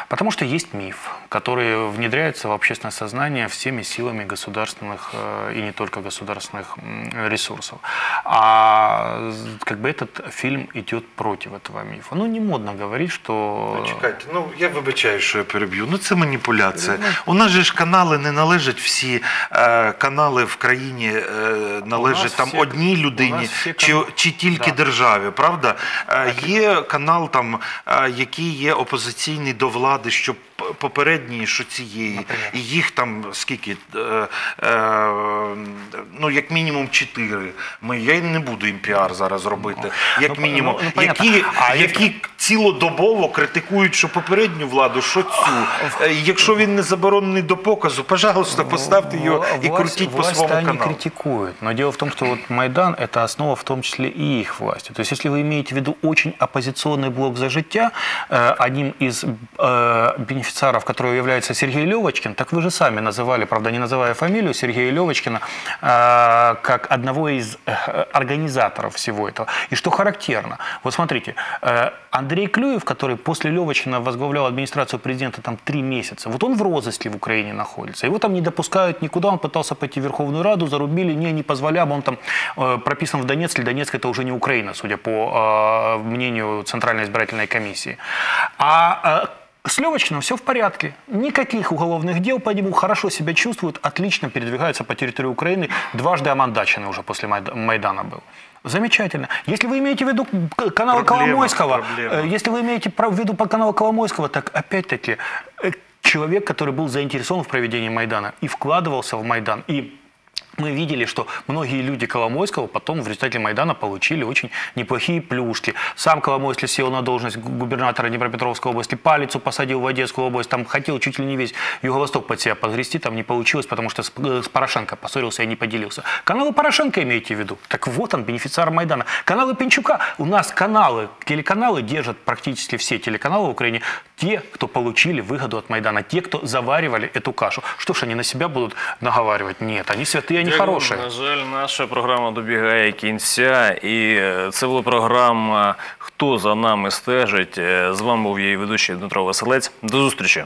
потому что есть миф, который внедряется в общественное сознание всеми силами государственных и не только государственных ресурсов. А А как бы этот фильм идет против этого мифа. Ну, не модно говорить, что... Почекайте, ну, я вибачаю, що я переб'ю. Ну, це маніпуляція. У нас же ж канали не належать всі. Е, канали в країні е, належать там всі, одній людині кан... чи, чи тільки да. державі, правда? Е, є канал, там, е, який є опозиційний до влади, що попередньої, що цієї. Наприклад. І їх там скільки? Е, е, ну, як мінімум чотири. Ми, я не буду Буду їм піар зараз робити, як мінімум, які цілодобово критикують, що попередню владу, що цю. Якщо він не заборонений до показу, пожалуйста, поставте його і крутіть по своєму каналу. Власть не критикують, но дело в том, что Майдан – это основа в том числе и их власти. То есть, если вы имеете в виду очень оппозиционный блок «За життя», одним из бенефициаров, которого является Сергей Левочкин, так вы же сами называли, правда, не называя фамилию Сергея Левочкина, как одного из организаторов, организаторов всего этого. И что характерно, вот смотрите, Андрей Клюев, который после Левочкина возглавлял администрацию президента там три месяца, вот он в розыске в Украине находится, его там не допускают никуда, он пытался пойти в Верховную Раду, зарубили, не, не позволяли, он там прописан в Донецке, Донецк это уже не Украина, судя по мнению Центральной избирательной комиссии. А с Левочкиным все в порядке, никаких уголовных дел по нему, хорошо себя чувствует, отлично передвигается по территории Украины, дважды омандаченный уже после Майдана был. Замечательно. Если вы имеете в виду канал Коломойского, проблема. Если вы имеете в виду по каналу Коломойского, так опять-таки человек, который был заинтересован в проведении Майдана и вкладывался в Майдан, и... Мы видели, что многие люди Коломойского потом в результате Майдана получили очень неплохие плюшки. Сам Коломойский сел на должность губернатора Днепропетровской области, палицу посадил в Одесскую область, там хотел чуть ли не весь Юго-Восток под себя подгрести, там не получилось, потому что с Порошенко поссорился и не поделился. Каналы Порошенко имеете в виду? Так вот он, бенефициар Майдана. Каналы Пенчука. У нас каналы, телеканалы держат практически все телеканалы в Украине. Те, кто получили выгоду от Майдана, те, кто заваривали эту кашу. Что ж они на себя будут наговаривать? Нет, они святые. На жаль, наша програма добігає кінця, і це була програма «Хто за нами стежить». З вами був її ведучий Дмитро Василець. До зустрічі!